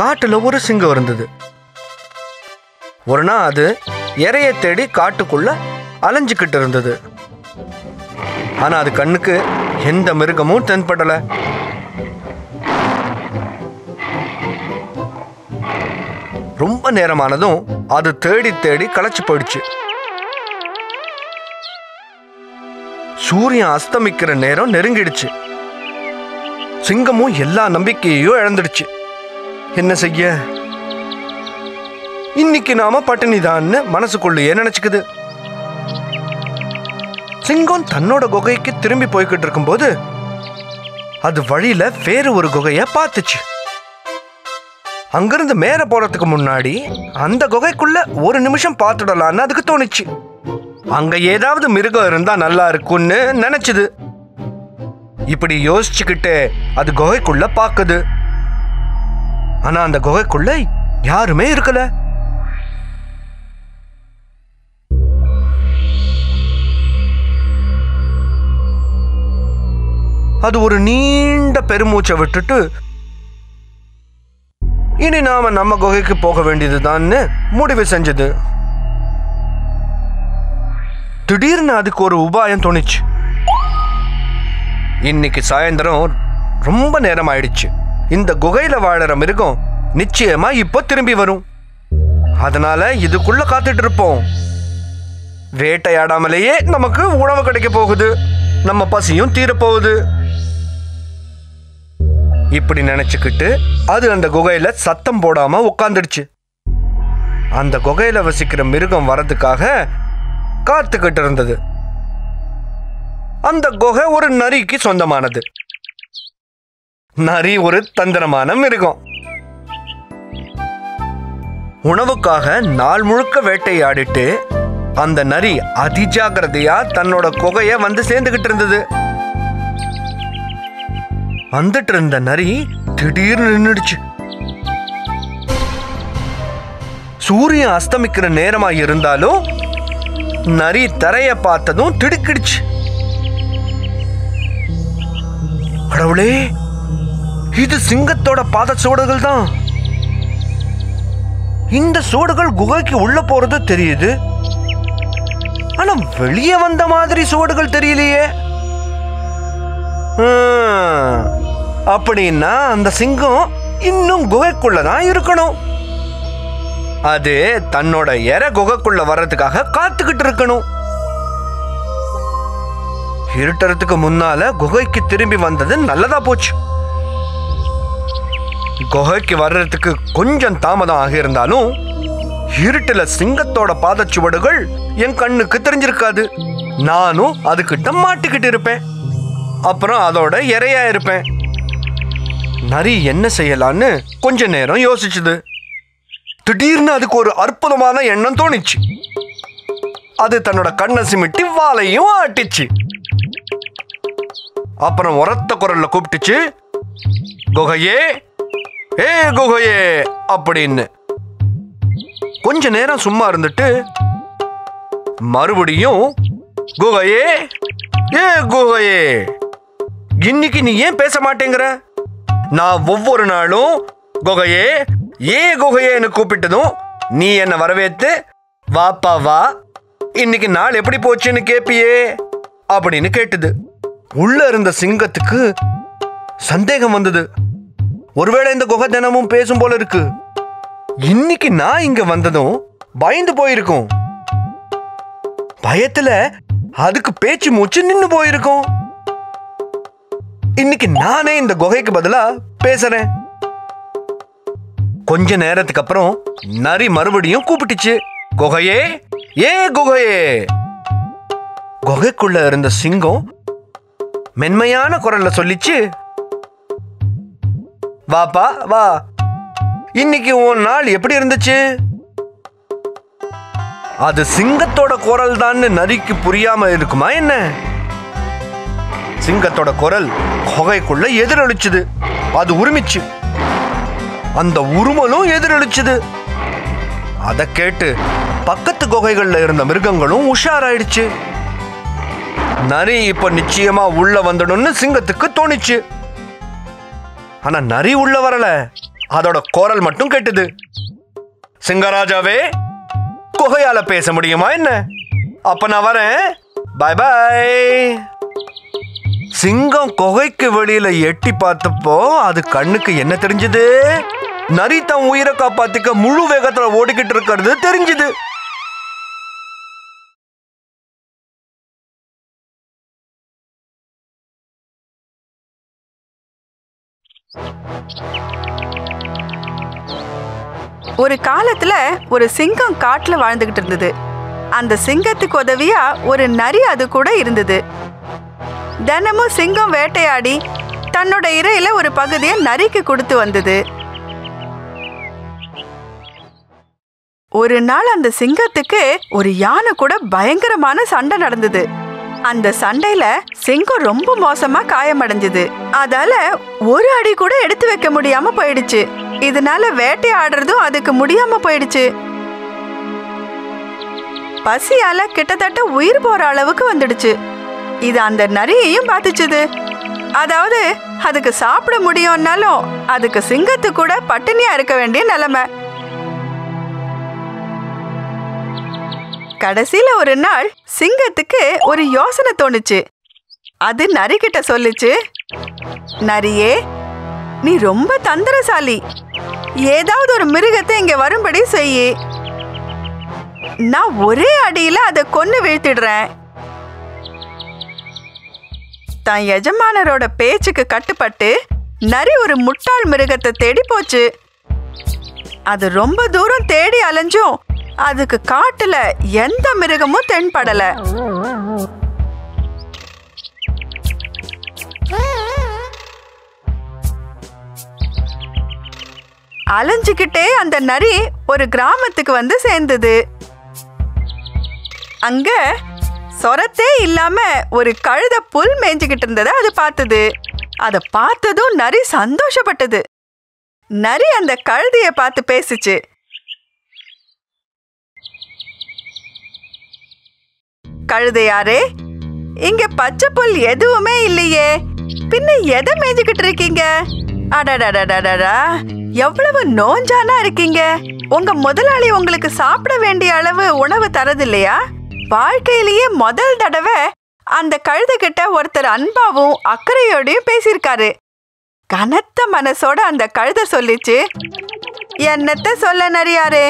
காட்டுல ஒரு சிங்கம் இருந்தது. ஒரு நாள் அது இரைய தேடி காட்டுக்குள்ள அலைஞ்சுக்கிட்டு இருந்தது. ஆனா அது கண்ணுக்கு எந்த மிருகமும் தென்படல. ரொம்ப நேரமானதும் அது தேடி தேடி களைச்சு போயிடுச்சு. சூரியன் அஸ்தமிக்கிற நேரம் நெருங்கிடுச்சு. சிங்கமும் எல்லா நம்பிக்கையையும் இழந்துடுச்சு. என்ன செய்ய, இன்னைக்கு நாம பட்டினிதான்னு மனசுக்குள்ளேயே நினைச்சுக்குது. சிங்கம் தன்னோட குகைக்கு திரும்பி போய்கிட்டு இருக்கும்போது அது வழியில வேறு ஒரு குகைய பார்த்துச்சு. அங்கிருந்து மேல போறதுக்கு முன்னாடி அந்த குகைக்குள்ள ஒரு நிமிஷம் பார்த்துடலான்னு அதுக்கு தோணுச்சு. அங்க ஏதாவது மிருகம் இருந்தா நல்லா இருக்கும்னு நினைச்சது. இப்படி யோசிச்சுக்கிட்டே அது குகைக்குள்ள பாக்குது. ஆனா அந்த குகைக்குள்ள யாருமே இருக்கல. அது ஒரு நீண்ட பெருமூச்சை விட்டுட்டு, இனி நாம நம்ம குகைக்கு போக வேண்டியதுதான்னு முடிவு செஞ்சது. திடீர்னு அதுக்கு ஒரு உபாயம் தோணிச்சு. இன்னைக்கு சாயந்தரம் ரொம்ப நேரம் ஆயிடுச்சு. இந்த குகையில வாழற மிருகம் நிச்சயமா இப்போ திரும்பி வரும். அதனால இதுக்குள்ள காத்துட்டு இருப்போம். வேட்டையாடாமலேயே நமக்கு உணவு கிடைக்க போகுது, நம்ம பசியும் தீரப்போகுது. இப்படி நினைச்சுக்கிட்டு அது அந்த குகையில சத்தம் போடாம உட்காந்துடுச்சு. அந்த குகையில வசிக்கிற மிருகம் வரதுக்காக காத்துக்கிட்டு இருந்தது. அந்த குகை ஒரு நரிக்கு சொந்தமானது. நரி ஒரு தந்திரமான மிருகம். உணவுக்காக நாள் முழுக்க வேட்டையாடிட்டு அந்த நரி அதிஜாக்கிரதையா தன்னோட குகைய வந்து சேர்ந்துகிட்டு இருந்தது. வந்துட்டு இருந்த நரி திடீர்னு நின்னுடுச்சு. சூரியன் அஸ்தமிக்கிற நேரமா இருந்தாலும் நரி தரைய பார்த்ததும் திடுக்கிடுச்சு. கடவுளே, இது சிங்கத்தோட பாத சோடுகள் தான். இந்த சோடுகள் குகைக்கு உள்ள போறது தெரியுது, ஆனா வெளியே வந்த மாதிரி சோடுகள் தெரியலையே. அப்படின்னா அந்த சிங்கம் இன்னும் குகைக்குள்ளதான் இருக்கணும். அது தன்னோட எற குகைக்குள்ள வர்றதுக்காக காத்துக்கிட்டு இருக்கணும். இருட்டுறதுக்கு முன்னால குகைக்கு திரும்பி வந்தது நல்லதா போச்சு. குகைக்கு வர்றதுக்கு கொஞ்சம் தாமதம் ஆகியிருந்தாலும் இருட்டுல சிங்கத்தோட பாதச்சுவடுகள் என் கண்ணுக்கு தெரிஞ்சிருக்காது. நானும் அதுக்கிட்ட மாட்டிக்கிட்டு இருப்பேன், அப்புறம் அதோட இரையா இருப்பேன். நரி என்ன செய்யலான்னு கொஞ்ச நேரம் யோசிச்சுது. திடீர்னு அதுக்கு ஒரு அற்புதமான எண்ணம் தோணிச்சு. அது தன்னோட கண்ணை சிமிட்டி வாலையும் ஆட்டிச்சு. அப்புறம் உரத்த குரல்ல கூப்பிட்டுச்சு, குகையே, ஏ குகையே அப்படின்னு. கொஞ்ச நேரம் சும்மா இருந்துட்டு மறுபடியும் குகையே, ஏ குகையே, இன்னைக்கு நீ ஏன் பேச மாட்டேங்கிற? நான் ஒவ்வொரு நாளும் குகையே, ஏ குகையேன்னு கூப்பிட்டதும் நீ என்னை வரவேற்று வாப்பா வா, இன்னைக்கு நாள் எப்படி போச்சுன்னு கேட்பியே அப்படின்னு கேட்டுது. உள்ள இருந்த சிங்கத்துக்கு சந்தேகம் வந்தது. ஒருவேளை இந்த குகை தினமும் பேசும் போல இருக்கு, இன்னைக்கு நான் இங்க வந்ததும் பயந்து போயிருக்கும், பயத்துல அதுக்கு பேச்சு மூச்சு நின்னு போயிருக்கும். இன்னைக்கு நானே இந்த குகைக்கு பதிலா பேசுறேன். கொஞ்ச நேரத்துக்கு அப்புறம் நரி மறுபடியும் கூப்பிட்டுச்சு, குகையே, ஏ குகையே. குகைக்குள்ள இருந்த சிங்கம் மென்மையான குரல்ல சொல்லிச்சு, வாப்பா வா, இன்னைக்கு உன் நாள் எப்படி இருந்துச்சு? அது சிங்கத்தோட குரல் தான். நரிக்கு புரியாம இருக்குமா என்ன? சிங்கத்தோட குரல் குகைக்குள்ள எதிரொலிச்சுது. அது உருமிச்சு, அந்த உருமலும் எதிரொலிச்சுது. அதை கேட்டு பக்கத்து குகைகள்ல இருந்த மிருகங்களும் உஷாராயிடுச்சு. நரி இப்ப நிச்சயமா உள்ள வந்துடும் சிங்கத்துக்கு தோணிச்சு. ஆனா நரி உள்ள வரல, அதோட குரல் மட்டும் கேட்டது. சிங்கராஜாவே, குகையால பேச முடியுமா என்ன? அப்ப நான் வரேன், பை பை. சிங்கம் குகைக்கு வெளியில எட்டி பார்த்தப்போ அது கண்ணுக்கு என்ன தெரிஞ்சது? நரி தன் உயிரை காப்பாத்திக்க முழு வேகத்துல ஓடிக்கிட்டு இருக்கிறது தெரிஞ்சது. ஒரு காலத்துல ஒரு சிங்கம் காட்டுல வாழ்ந்துகிட்டு இருந்தது. அந்த சிங்கத்துக்கு உதவியா ஒரு நரி அது கூட இருந்தது. தினமும் சிங்கம் வேட்டையாடி தன்னோட இறையில ஒரு பகுதியை நரிக்கு கொடுத்து வந்தது. ஒரு நாள் அந்த சிங்கத்துக்கு ஒரு யானை கூட பயங்கரமான சண்டை நடந்தது. அந்த சண்டையில சிங்கம் ரொம்ப மோசமா காயமடைஞ்சது. அதால ஒரு அடி கூட எடுத்து வைக்க முடியாம போயிடுச்சு. இதனால வேட்டையாடுறதும் அதுக்கு முடியாம போயிடுச்சு. பசியால கிட்டத்தட்ட உயிர் போற அளவுக்கு வந்துடுச்சு. இது அந்த நரியையும் பாதிச்சது. அதாவது அதுக்கு சாப்பிட முடியும்னாலும் அதுக்கு சிங்கத்து கூட பட்டினியா இருக்க வேண்டிய நிலைமை. கடைசியில ஒரு நாள் சிங்கத்துக்கு ஒரு யோசனை தோணுச்சு. அது நரி கிட்ட சொல்லுச்சு, நரியே, நீ ரொம்ப தந்திரசாலி. ஏதாவது ஒரு மிருகத்தை இங்க வரும்படி செய்யி. நான் ஒரே அடியில அதை கொன்னு வீழ்த்திடுறேன். தன் எஜமானரோட பேச்சுக்கு கட்டுப்பட்டு நரி ஒரு முட்டாள் மிருகத்தை தேடி போச்சு. அது ரொம்ப தூரம் தேடி அலைஞ்சும் அதுக்கு காட்டுல எந்த மிருகமும் தென்படல. அலைஞ்சுக்கிட்டே அந்த நரி ஒரு கிராமத்துக்கு வந்து சேர்ந்தது. அங்க சொரத்தே இல்லாம ஒரு கழுத புல் மேய்ஞ்சுக்கிட்டு இருந்ததை அது பார்த்தது. அதை பார்த்ததும் நரி சந்தோஷப்பட்டது. நரி அந்த கழுதைய பார்த்து பேசிச்சு. கழுதையாரே, இங்க பச்சை புல் எதுவுமே இல்லையே, பின்ன எதை மேய்ஞ்சுக்கிட்டு இருக்கீங்க? அடடடடடா, எவ்வளவு நோஞ்சானா இருக்கீங்க. உங்க முதலாளி உங்களுக்கு சாப்பிட வேண்டிய அளவு உணவு தரது இல்லையா? வாழ்க்கையிலேயே முதல் தடவை அந்த கழுதை கிட்ட ஒருத்தர் அன்பாவும் அக்கறையோடையும் பேசியிருக்காரு. கனத்த மனசோட அந்த கழுதை சொல்லிச்சு, என்னத்த சொல்ல நரியாரே,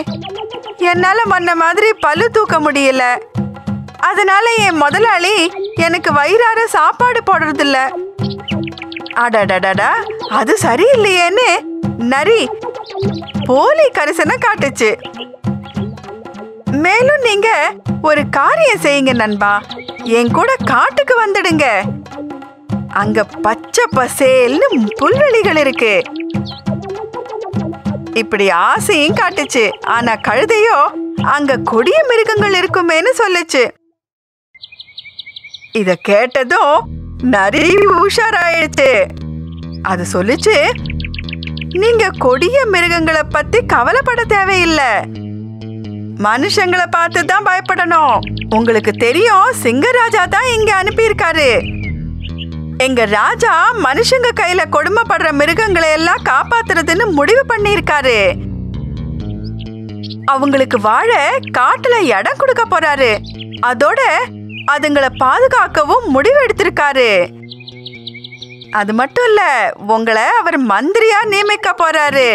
என்னால முன்ன மாதிரி பழு தூக்க முடியல. அதனால என் முதலாளி எனக்கு வயிறார சாப்பாடு போடுறதில்ல. அடடடடா, அது சரியில்லையேன்னு நரி போலி கரிசனை காட்டுச்சு. மேலும் நீங்க ஒரு காரியம் செய்யுங்க நண்பா, என் கூட காட்டுக்கு வந்துடுங்க. அங்க பச்சை பசேல்னு புல்வெளிகள் இருக்கு. இப்படி ஆசையும் காட்டுச்சு. ஆனா கழுதையோ அங்க கொடிய மிருகங்கள் இருக்குமேன்னு சொல்லுச்சு. இத கேட்டதும் நரி உஷாராயிடுச்சு. அது சொல்லுச்சு, நீங்க கொடிய மிருகங்களை பத்தி கவலைப்பட தேவையில்லை. மனுஷங்களை பார்த்து தான் பயப்படணும். உங்களுக்கு தெரியும், சிங்கராஜா தான் இங்க அனுப்பியிருக்காரு. எங்க ராஜா மனுஷங்க கையில கொடுமைப்படுற மிருகங்களை எல்லாம் காப்பாத்துறதுன்னு முடிவு பண்ணியிருக்காரு. அவங்களுக்கு வாழ காட்டுல இடம் கொடுக்க போறாரு. அதோட அதுங்களை பாதுகாக்கவும் முடிவு எடுத்திருக்காரு. அது மட்டும் இல்ல, உங்களை அவர் மந்திரியா நியமிக்க போறாரு.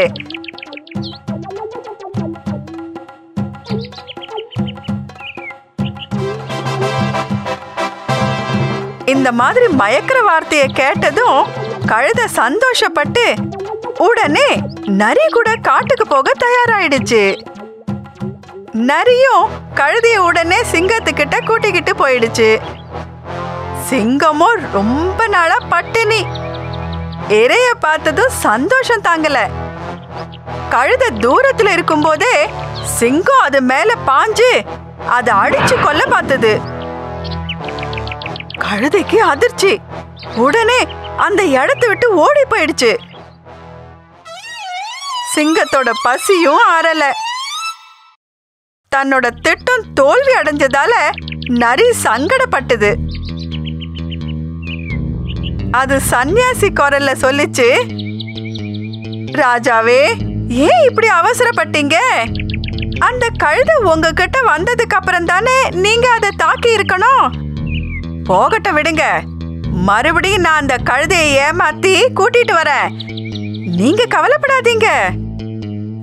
இந்த மாதிரி மயக்கிற வார்த்தையை கேட்டதும் கழுதை சந்தோஷப்பட்டு உடனே நரி கூட காட்டுக்கு போக தயாராயிடுச்சு. நரியும் கழுதைய உடனே சிங்கத்துக்கிட்ட கூட்டிக்கிட்டு போயிடுச்சு. சிங்கமோ ரொம்ப நாளா பட்டினி. இறைய பார்த்ததும் சந்தோஷம் தாங்கல. கழுதை தூரத்துல இருக்கும் போதே சிங்கம் அது மேல பாஞ்சு அதை அடிச்சு கொல்ல பார்த்தது. கழுதைக்கு அதிர்ச்சி. உடனே அந்த இடத்தை விட்டு ஓடி போயிடுச்சு. சிங்கத்தோட பசியும் ஆறல. தன்னோட திட்டம் தோல்வி அடைஞ்சதால நரி சங்கடப்பட்டது. அது சன்னியாசி குரல்ல சொல்லிச்சு, ராஜாவே, ஏன் இப்படி அவசரப்பட்டீங்க? அந்த கழுதை உங்ககிட்ட வந்ததுக்கு அப்புறம் தானே நீங்க அதை தாக்கி இருக்கணும். போகட்ட விடுங்க, மறுபடியும் நான் அந்த கழுதையை ஏமாத்தி கூட்டிட்டு வரேன், நீங்க கவலைப்படாதீங்க.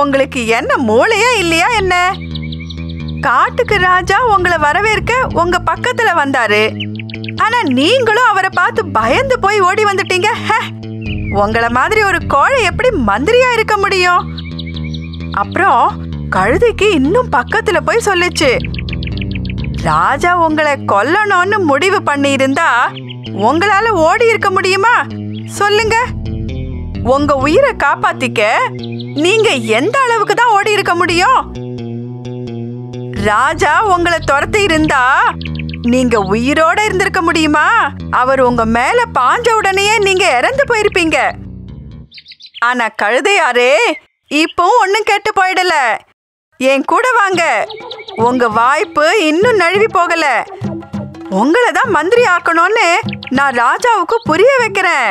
உங்களுக்கு என்ன மூளையா இல்லையா என்ன? காட்டுக்கு ராஜா உங்களை வரவேற்க உங்க பக்கத்துல வந்தாரு, ஆனா நீங்களும் அவரை பார்த்து பயந்து போய் ஓடி வந்துட்டீங்க. உங்களை மாதிரி ஒரு கோழை எப்படி மந்திரியா இருக்க முடியும்? அப்புறம் கழுதைக்கு இன்னும் பக்கத்துல போய் சொல்லுச்சு, ராஜா உங்களை கொல்லணும்னு முடிவு பண்ணி இருந்தா உங்களால ஓடி இருக்க முடியுமா சொல்லுங்க? உங்க உயிரை காப்பாத்திக்க நீங்க எந்த அளவுக்கு தான் ஓடி இருக்க முடியும்? ராஜா உங்களை துரத்தி இருந்தா நீங்க உயிரோட இருந்திருக்க முடியுமா? அவர் உங்க மேல பாஞ்ச உடனே நீங்க இறந்து போயிருப்பீங்க. ஆனா கழுதையாரே இப்போ ஒன்னும் கேட்டு போயிடல, என் கூட வாங்க, உங்க வாய்ப்பு இன்னும் நழுவி போகல. உங்களை தான் மந்திரி ஆக்கணும்னு நான் ராஜாவுக்கு புரிய வைக்கிறேன்,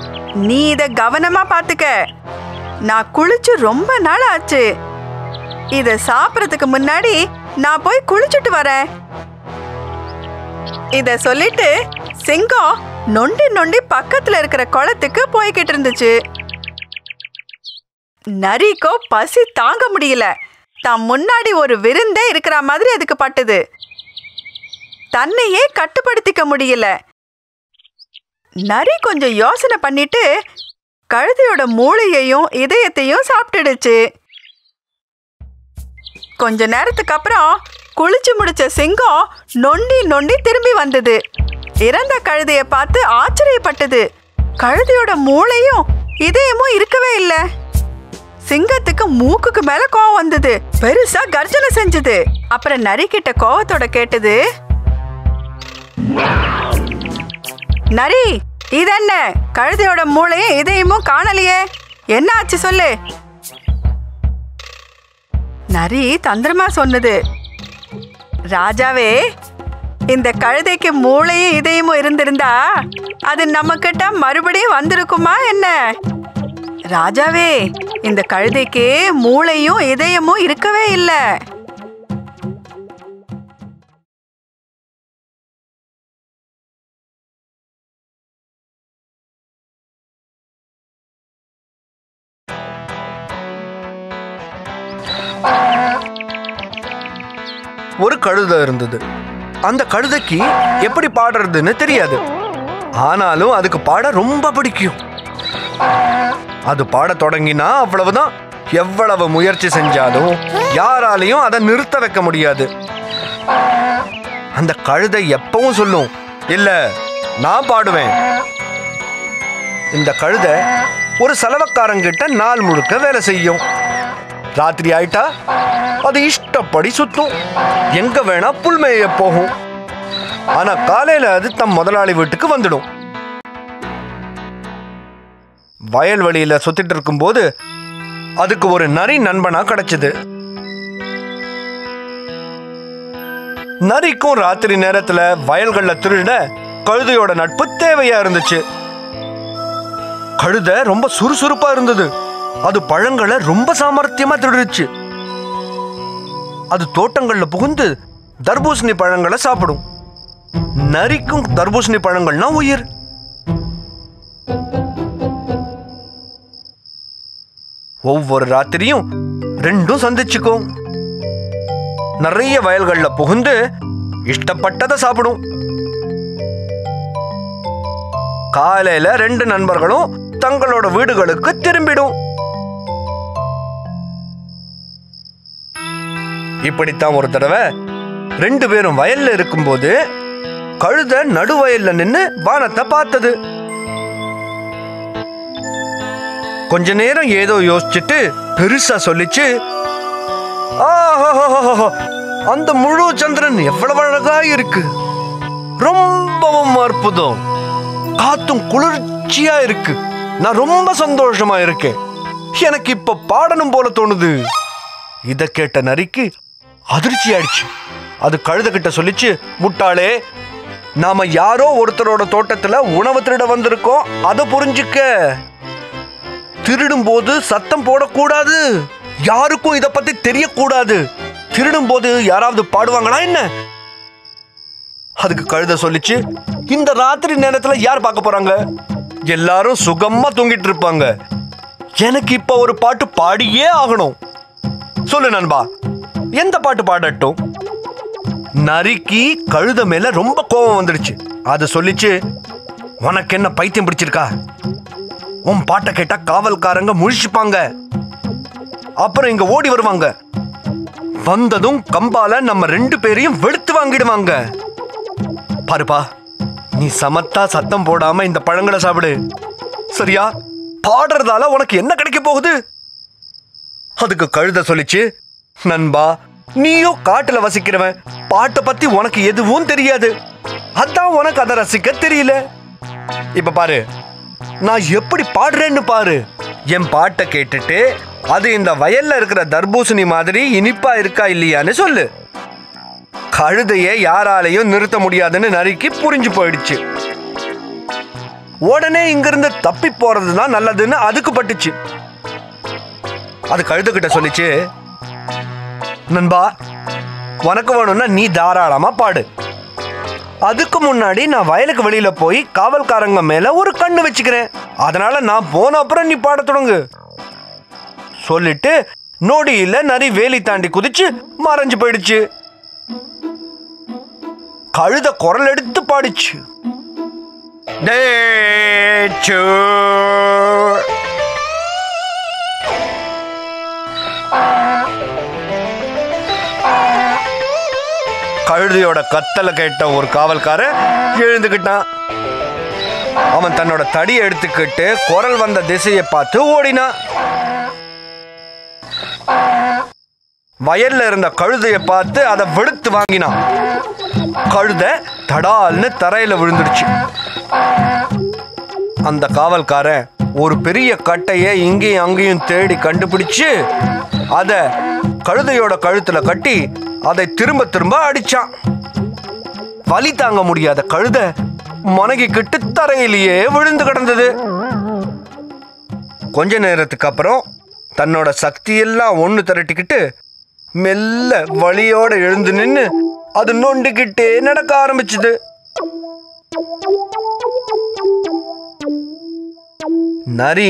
நீ இத கவனமா பாத்துக்க, நான் குளிச்சு ரொம்ப நாள் ஆச்சு, இத சாப்பிடறதுக்கு முன்னாடி நான் போய் குளிச்சுட்டு வரேன். இத சொல்லிட்டு சிங்கம் நொண்டி நொண்டி பக்கத்துல இருக்கிற குளத்துக்கு போய்கிட்டு இருந்துச்சு. நரிக்கோ பசி தாங்க முடியல, தான் முன்னாடி ஒரு விருந்தே இருக்கிற மாதிரி அதுக்கு பட்டுது. தன்னையே கட்டுப்படுத்திக்க முடியல. நரி கொஞ்சம் யோசனை பண்ணிட்டு கழுதையோட மூளையையும் இதயத்தையும் சாப்பிட்டுடுச்சு. கொஞ்ச நேரத்துக்கு அப்புறம் குளிச்சு முடிச்ச சிங்கம் நொண்டி நொண்டி திரும்பி வந்தது. இறந்த கழுதையை பார்த்து ஆச்சரியப்பட்டது. கழுதையோட மூளையும் இதயமும் இருக்கவே இல்லை. சிங்கத்துக்கு மூக்குக்கு மேல கோவம் வந்தது, பெருசா கர்ஜனை செஞ்சது. அப்புறம் நரிக்கிட்ட கோவத்தோட கேட்டது, நரி இதென்ன, கழுதையோட மூளையும் இதயமும் காணலையே, என்ன ஆச்சு சொல்லு? நரி தந்திரமா சொன்னது, ராஜாவே, இந்த கழுதைக்கு மூளையும் இதயமும் இருந்திருந்தா அது நம்ம கிட்ட மறுபடியும் வந்திருக்குமா என்ன? ராஜாவே, இந்த கழுதைக்கு மூளையும் இதயமும் இருக்கவே இல்லை. ஒரு கழுதை இருந்தது. அந்த கழுதைக்கு எப்படி பாடுறதுன்னு தெரியாது, ஆனாலும் அதுக்கு பாட ரொம்ப பிடிக்கும். அது பாட தொடங்கினா அவ்வளவுதான், எவ்வளவு முயற்சி செஞ்சாலும் யாராலையும் அதை நிறுத்த வைக்க முடியாது. அந்த கழுதை எப்பவும் சொல்லும், இல்ல நான் பாடுவேன். இந்த கழுதை ஒரு சலவைக்காரங்கிட்ட நாள் முழுக்க வேலை செய்யும். ராத்திரி ஆயிட்டா அது இஷ்டப்படி சுத்தும், எங்க வேணா புல்மேய போகும். ஆனா காலையில அது தம் முதலாளி வீட்டுக்கு வந்துடும். வயல்வெளியில சுத்திட்டு இருக்கும் போது அதுக்கு ஒரு நரி நண்பனா கிடைச்சது. நரிக்கும் ராத்திரி நேரத்துல வயல்கள்ல திருட கழுதையோட நட்பு தேவையா இருந்துச்சு. கழுதை ரொம்ப சுறுசுறுப்பா இருந்தது. அது பழங்களை ரொம்ப சாமர்த்தியமா திருடுச்சு. அது தோட்டங்கள்ல புகுந்து தர்பூசணி பழங்களை சாப்பிடும். நரிக்கும் தர்பூசணி பழங்கள்னா உயிர். ஒவ்வொரு ராத்திரியும் 2 சந்திச்சுக்கும். நிறைய வயல்கள்ல புகுந்து இஷ்டப்பட்டதை சாப்பிடும். காலையில 2 நண்பர்களும் தங்களோட வீடுகளுக்கு திரும்பிடும். இப்படித்தான் ஒரு தடவை 2 பேரும் வயல்ல இருக்கும்போது கழுதை நடுவயல்ல நின்னு வானத்தை பார்த்தது. கொஞ்ச நேரம் ஏதோ யோசிச்சுட்டு பெருசா சொல்லிச்சு, ஆஹோ அந்த முழு சந்திரன் எவ்வளவு அழகா இருக்கு, ரொம்பவும் அற்புதம், காத்தும் குளிர்ச்சியா இருக்கு, நான் ரொம்ப சந்தோஷமா இருக்கேன், எனக்கு இப்ப பாடணும் போல தோணுது. இத கேட்ட நரிக்கு அதிர்ச்சி ஆயிடுச்சு. அது கழுத கிட்ட சொல்லிச்சு, முட்டாளே, நாம யாரோ ஒருத்தரோட தோட்டத்துல உணவு திருட வந்திருக்கோம், அதை புரிஞ்சுக்க. திருடும் போது சத்தம் போடக்கூடாது, யாருக்கும் இதை பத்தி தெரியக்கூடாது, திருடும் போது யாராவது பாடுவாங்களா என்ன? அதுக்கு கழுத சொல்லிச்சு, இந்த ராத்திரி நேரத்துல யார் பார்க்க போறாங்க, எல்லாரும் சுகமா தூங்கிட்டு இருப்பாங்க, எனக்கு இப்ப ஒரு பாட்டு பாடியே ஆகணும், சொல்லு நண்பா, எந்த பாட்டு பாடட்டும்? நரிக்கு கழுத மேல ரொம்ப கோபம் வந்துடுச்சு. அது சொல்லிச்சு, உனக்கு என்ன பைத்தியம் பிடிச்சிருக்கா, உன் பாட்டை கேட்டா காவல்காரங்க முழிச்சுப்பாங்க, அப்புறம் இங்க ஓடி வருவாங்க, வந்ததும் கம்பால நம்ம 2 பேரையும் வெளுத்து வாங்கிடுவாங்க. பாருப்பா, நீ சமத்தா சத்தம் போடாம இந்த பழங்களை சாப்பிடு, சரியா? பாடுறதால உனக்கு என்ன கிடைக்க போகுது? அதுக்கு கழுத சொல்லிச்சு, நண்பா, நீயோ காட்டுல வசிக்கிறவன், பாட்டை பத்தி உனக்கு எதுவும் தெரியாது, அதான் உனக்கு அதை ரசிக்க தெரியல. இப்ப பாரு, நான் எப்படி பாடுறேன்னு பாரு, என் பாட்டை கேட்டுட்டு அது இந்த வயல்ல இருக்கிற தர்பூசணி மாதிரி இனிப்பா இருக்கா இல்லையான்னு சொல்லு. கழுதையை யாராலையும் நிறுத்த முடியாதுன்னு நரிக்கு புரிஞ்சு போயிடுச்சு. உடனே இங்கிருந்து தப்பி போறதுதான் நல்லதுன்னு அதுக்கு பட்டுச்சு. அது கழுதுகிட்ட சொல்லிச்சு, நண்பா, உனக்கு வேணும்னா நீ தாராளமா பாடு, அதுக்கு முன்னாடி நான் வயலுக்கு வெளியில போய் காவல்காரங்க மேல ஒரு கண்ணு வச்சுக்கிறேன், அதனால நான் போன அப்புறம் நீ பாட தொடங்கு சொல்லிட்டு நொடியில நரி வேலி தாண்டி குதிச்சு மறைஞ்சு போயிடுச்சு. கழுத குரல் எடுத்து பாடிச்சு, கழுதையோட கத்தலை கேட்ட ஒரு காவல்காரன் எழுந்துக்கிட்டான். அவன் தன்னோட தடியை எடுத்துக்கிட்டு குரல் வந்த திசையை பார்த்து ஓடினான். வயல்ல இருந்த கழுதையை பார்த்து அதை வெளுத்து வாங்கினான். கழுதை தடால்னு தரையில விழுந்துருச்சு. அந்த காவல்காரன் ஒரு பெரிய கட்டையை இங்கேயும் அங்கேயும் தேடி கண்டுபிடிச்சு அத கழுதையோட கழுத்துல கட்டி அதை திரும்ப திரும்ப அடிச்சான். வலி தாங்க முடியாத கழுதை மனகிக்கிட்டு தரையிலேயே விழுந்து கிடந்தது. கொஞ்ச நேரத்துக்கு அப்புறம் தன்னோட சக்தியெல்லாம் ஒன்று திரட்டிக்கிட்டு மெல்ல வலியோட எழுந்து நின்று அது நொண்டுகிட்டே நடக்க ஆரம்பிச்சுது. நரி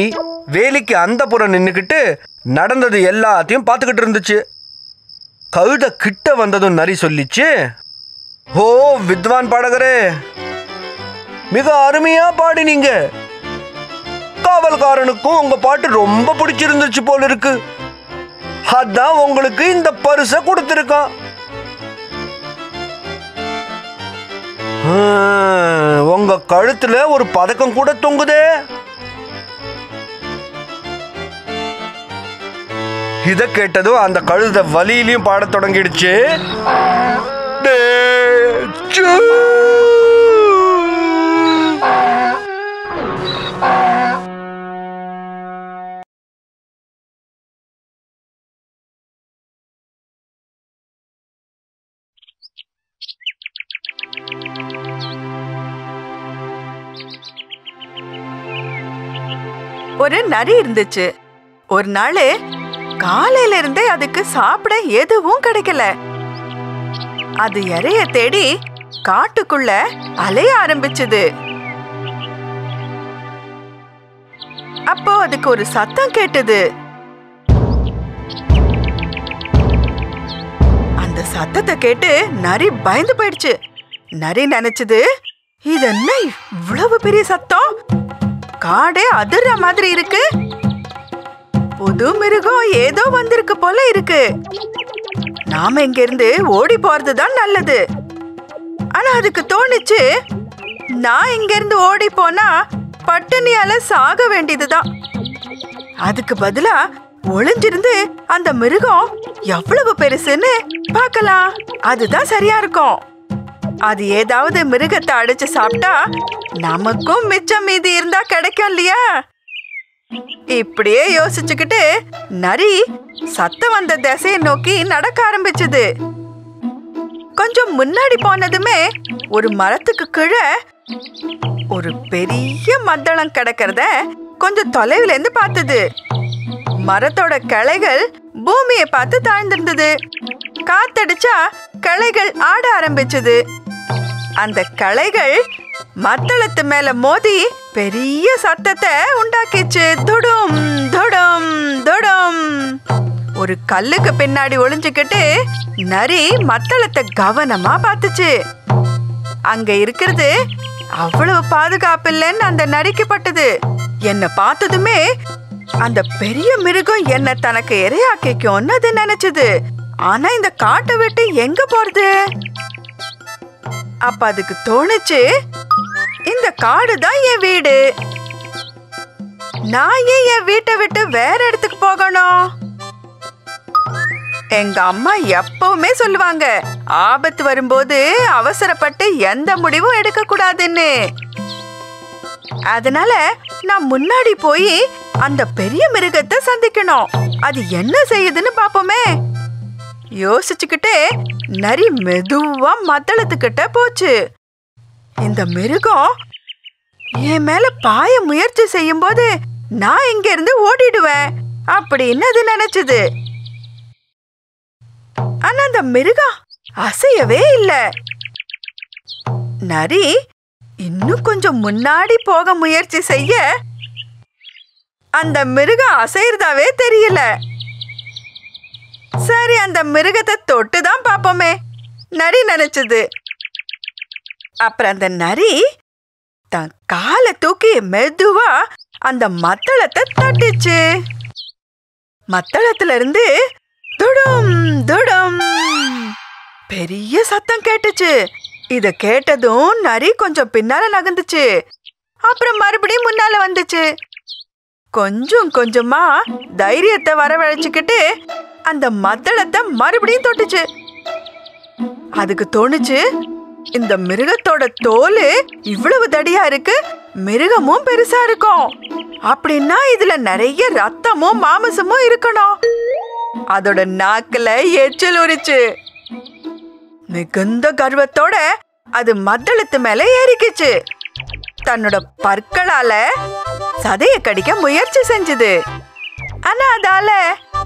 வேலிக்கு அந்த புறம் நின்றுக்கிட்டு நடந்தது எல்லாத்தையும் பார்த்துக்கிட்டு இருந்துச்சு. கழுத கிட்ட வந்ததும் நரி சொல்லிச்சு, ஓ வித்வான் பாடகரே, மிக அருமையா பாடினீங்க, காவல்காரனுக்கும் உங்க பாட்டு ரொம்ப பிடிச்சிருந்துச்சு போல இருக்கு, அதான் உங்களுக்கு இந்த பரிசை கொடுத்திருக்கான். உங்க கழுத்துல ஒரு பதக்கம் கூட தொங்குதே. இத கேட்டதும் அந்த கழுத வலியிலையும் பாட தொடங்கிடுச்சு. ஒரு நரி இருந்துச்சு. ஒரு நாள் காலையில இருந்தே அதுக்கு சாப்பிட எதுவும் கிடைக்கல. அது இறைய தேடி காட்டுக்குள்ள அலைய ஆரம்பிச்சது. அப்போ அதுக்கு ஒரு சத்தம் கேட்டது. அந்த சத்தத்தை கேட்டு நரி பயந்து போயிடுச்சு. நரி நினைச்சது, இது என்ன இவ்வளவு பெரிய சத்தம், காடே அதிர்ற மாதிரி இருக்கு, புது மிருகம் ஏதோ வந்திருக்கு போல இருக்கு, நாம இங்க இருந்து ஓடி போறதுதான் நல்லது. ஆனா அதுக்கு தோணுச்சு, நான் இங்க இருந்து ஓடி போனா பட்டினியால சாக வேண்டியதுதான். அதுக்கு பதிலா ஒளிஞ்சிருந்து அந்த மிருகம் எவ்வளவு பெருசுன்னு பார்க்கலாம், அதுதான் சரியா இருக்கும். அது ஏதாவது மிருகத்தை அடிச்சு சாப்பிட்டா நமக்கும் மிச்சம் மீதி இருந்தா கிடைக்கும் இல்லையா? இப்படியே யோசிச்சுக்கிட்டு நரி சத்தம் வந்த திசையை நோக்கி நடக்க ஆரம்பிச்சது. கொஞ்சம் முன்னாடி போனதுமே ஒரு மரத்துக்கு கீழே ஒரு பெரிய மத்தளம் கிடக்கிறத கொஞ்சம் தொலைவுல இருந்து பார்த்தது. மரத்தோட கிளைகள் பூமியை பார்த்து தாழ்ந்திருந்தது. காத்தடிச்சா கிளைகள் ஆட ஆரம்பிச்சது. அந்த கிளைகள் மத்தளத்து மேல மோதி பெரிய சத்தத்தை உண்டாக்கிச்சு. துடும் துடும் துடும். ஒரு கல்லுக்கு பின்னாடி ஒளிஞ்சுக்கிட்டு நரி மத்தளத்தை கவனமா பார்த்துச்சு. அங்க இருக்கிறது அவ்வளவு பாதுகாப்பு இல்லைன்னு அந்த நரிக்கு பட்டது. என்னை பார்த்ததுமே அந்த பெரிய மிருகம் என்ன தனக்கு இரையாக்கிக்கும்னு அது நினைச்சது. ஆனா இந்த காட்டை விட்டு எங்க போறது? அப்ப அதுக்கு தோணுச்சு, இந்த காடு தான் என் வீடு, நான் ஏன் என் வீட்டை விட்டு வேற இடத்துக்கு போகணும்? எங்க அம்மா எப்பவுமே சொல்லுவாங்க, ஆபத்து வரும்போது அவசரப்பட்டு எந்த முடிவும் எடுக்க கூடாதுன்னு. அதனால நான் முன்னாடி போய் அந்த பெரிய மிருகத்தை சந்திக்கணும், அது என்ன செய்யுதுன்னு பாப்போமே. யோசிச்சுக்கிட்டே நரி மெதுவா மத்தளத்துக்கிட்ட போச்சு. இந்த மிருகம் என் மேல பாய முயற்சி செய்யும் போது நான் இங்க இருந்து ஓடிடுவேன் அப்படின்னு அது நினைச்சது. ஆனா அந்த மிருகம் அசையவே இல்லை. நரி இன்னும் கொஞ்சம் முன்னாடி போக முயற்சி செய்ய அந்த மிருகம் அசைறதாவே தெரியல. சரி, அந்த மிருகத்தை தொட்டுதான் பாப்போமே நரி நினைச்சது. அப்புறம் அந்த நரி தன் காலை தூக்கி மெதுவா அந்த மத்தளத்தை தட்டுச்சு. மத்தளத்துல இருந்து துடும் துடும் பெரிய சத்தம் கேட்டுச்சு. இத கேட்டதும் நரி கொஞ்சம் பின்னால நகர்ந்துச்சு. அப்புறம் மறுபடியும் முன்னால வந்துச்சு. கொஞ்சம் கொஞ்சமா தைரியத்தை வரவழைச்சுக்கிட்டு அந்த மத்தளத்தை மறுபடியும் தொட்டுச்சு. அதுக்கு தோணுச்சு, இந்த மிருகத்தோட தோல் இவ்வளவு தடியா இருக்கு, மிருகமும் பெருசா இருக்கும், அப்படின்னா இதுல நிறைய ரத்தமும் மாமிசமும் இருக்கணும். அதோட நாக்குல எச்சில் உரிச்சு மிகுந்த கர்வத்தோட அது மத்தளத்து மேல ஏறிக்கிச்சு. தன்னோட பற்களால சதைய கடிக்க முயற்சி செஞ்சது. ஆனா அதால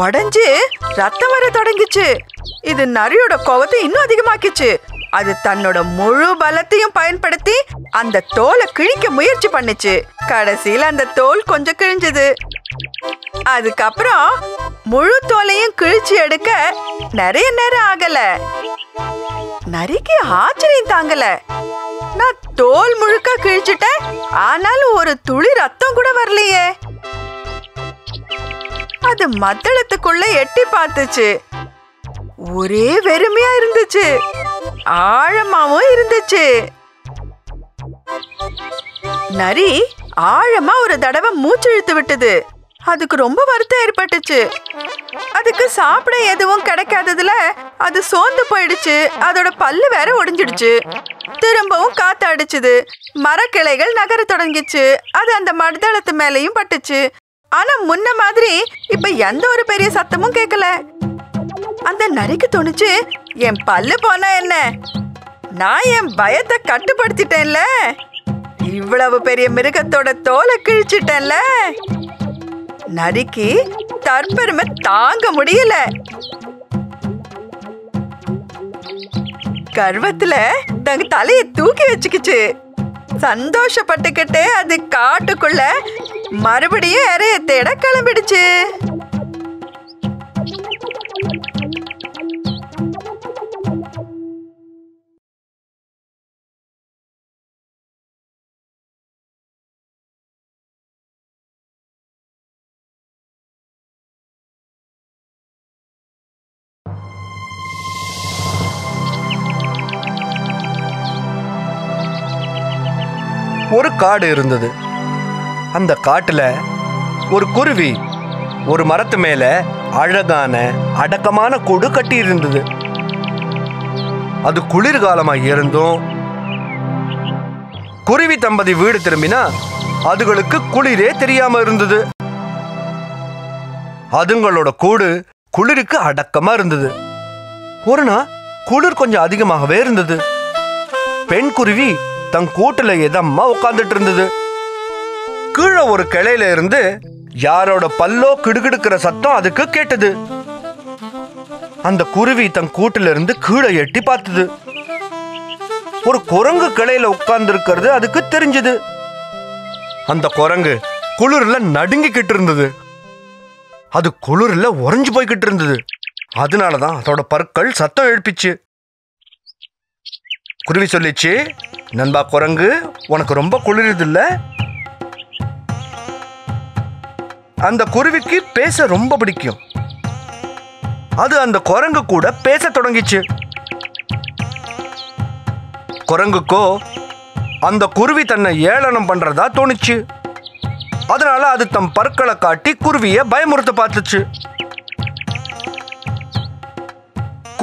உடைஞ்சு ரத்தம் வர தொடங்கிச்சு. இது நரியோட கோவத்தை இன்னும் அதிகமாக்கிச்சு. அது தன்னோட முழு பலத்தையும் பயன்படுத்தி அந்த தோலை கிழிக்க முயற்சி பண்ணுச்சு. கடைசியில் அந்த தோல் கொஞ்சம் கிழிஞ்சது. அதுக்கப்புறம் முழு தோலையும் கிழிச்சு எடுக்க நிறைய நேரம் ஆகல. நரிக்கு ஆச்சரியம் தாங்கல. நான் தோல் முழுக்க கிழிச்சிட்டேன், ஆனாலும் ஒரு துளி ரத்தம் கூட வரலையே. அது மத்தளத்துக்குள்ள எட்டி பார்த்துச்சு. ஒரே வெறுமையா இருந்துச்சு, ஆழமாவும் இருந்துச்சு. நரி ஆழமா ஒரு தடவை மூச்சு இழுத்து விட்டது. அதுக்கு ரொம்ப வருத்தம் ஏற்பட்டுச்சு. அதுக்கு சாப்பிட எதுவும் கிடைக்காததுல அது சோர்ந்து போயிடுச்சு. அதோட பல்லு வேற ஒடிஞ்சிடுச்சு. திரும்பவும் காத்து அடிச்சுது. மரக்கிளைகள் நகர தொடங்கிச்சு. அது அந்த மத்தளத்து மேலையும் பட்டுச்சு. ஆனா முன்ன மாதிரி இப்ப எந்த ஒரு பெரிய சத்தமும் கேட்கல. அந்த நரிக்கு தோணுச்சு, என் பல்லு போனா என்ன, நான் என் பயத்தை கட்டுப்படுத்திட்டேன்ல, இவ்வளவு பெரிய மிருகத்தோட தோலை கிழிச்சிட்டேன்ல. நரிக்கு தற்பெருமை தாங்க முடியல. கர்வத்துல தங்க தலையை தூக்கி வச்சுக்கிச்சு. சந்தோஷப்பட்டுக்கிட்டே அது காட்டுக்குள்ள மறுபடியும் இறைய தேட கிளம்பிடுச்சு. ஒரு காடு இருந்தது. அந்த காட்டில் ஒரு குருவி ஒரு மரத்து மேலே அழகான அடக்கமான கூடு கட்டி இருந்தது. அது குளிர்காலமாக இருந்தும் குருவி தம்பதி வீடு திரும்பினா அதுகளுக்கு குளிரே தெரியாமல் இருந்தது. அதுங்களோட கூடு குளிருக்கு அடக்கமாக இருந்தது. ஒரு நாள் குளிர் கொஞ்சம் அதிகமாகவே இருந்தது. பெண் குருவி தன் கூட்டுல எதம்மா உட்காந்துட்டு இருந்தது. கீழே ஒரு கிளையில இருந்து யாரோட பல்லோ கிடுகிடுக்கிற சத்தம் அதுக்கு கேட்டது. அந்த குருவி தன் கூட்டுல இருந்து கீழே எட்டி பார்த்தது. ஒரு குரங்கு கிளையில உட்கார்ந்து இருக்கிறது அதுக்கு தெரிஞ்சது. அந்த குரங்கு குளிர்ல நடுங்கிக்கிட்டு இருந்தது. அது குளிர்ல உறைஞ்சு போய்கிட்டு இருந்தது. அதனாலதான் அதோட பற்கள் சத்தம் எழுப்பிச்சு. குருவி சொல்லிச்சு, நண்பா குரங்கு, உனக்கு ரொம்ப குளிருது இல்லை? அந்த குருவிக்கு பேச ரொம்ப பிடிக்கும். அது அந்த குரங்கு கூட பேச தொடங்கிச்சு. குரங்குக்கோ அந்த குருவி தன்னை ஏளனம் பண்றதா தோணுச்சு. அதனால அது தம் பற்களை காட்டி குருவியை பயமுறுத்த பார்த்துச்சு.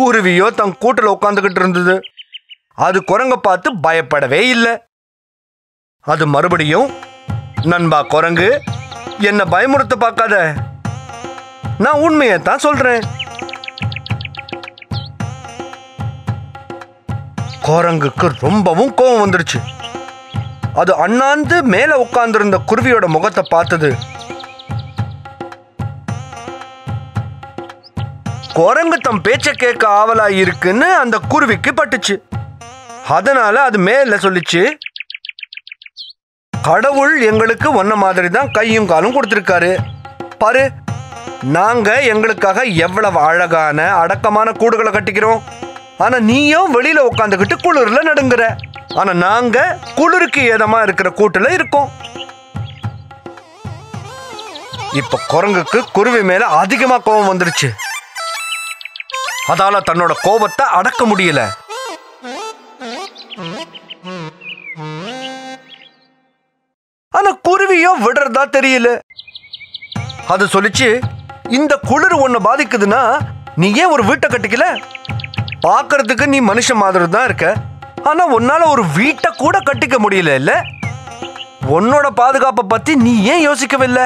குருவியோ தன் கூட்டில் உட்காந்துக்கிட்டு இருந்தது. அது குரங்க பார்த்து பயப்படவே இல்லை. அது மறுபடியும், நண்பா குரங்கு, என்னை பயமுறுத்த பார்க்காத, நான் உண்மையை தான் சொல்றேன். குரங்குக்கு ரொம்பவும் கோபம் வந்துருச்சு. அது அண்ணாந்து மேலே உட்கார்ந்துருந்த குருவியோட முகத்தை பார்த்தது. குரங்கு தம் பேச்சை கேட்க ஆவலாக இருக்குன்னு அந்த குருவிக்கு பட்டுச்சு. அதனால அது மேல சொல்லிச்சு, கடவுள் எங்களுக்கு ஒன்ன மாதிரி தான் கையும் காலும் கொடுத்துருக்காரு பாரு. நாங்க எங்களுக்காக எவ்வளவு அழகான அடக்கமான கூடுகளை கட்டிக்கிறோம். ஆனா நீயும் வெளியில உட்காந்துக்கிட்டு குளிர்ல நடுங்குற. ஆனா நாங்க குளிருக்கு ஏதமா இருக்கிற கூட்டுல இருக்கோம். இப்ப குரங்குக்கு குருவி மேல அதிகமா கோபம் வந்துருச்சு. அதால தன்னோட கோபத்தை அடக்க முடியல. ஆனா குருவியோ விடுறதா தெரியல. அது சொல்லிச்சு, இந்த குளிர் உன்னை பாதிக்குதுன்னா நீ ஏன் ஒரு வீட்டை கட்டிக்கல? பார்க்கறதுக்கு நீ மனுஷ மாதிரி தான் இருக்க, ஆனா உன்னால ஒரு வீட்டை கூட கட்டிக்க முடியல இல்ல? உன்னோட பாதுகாப்பை பத்தி நீ ஏன் யோசிக்கவில்லை?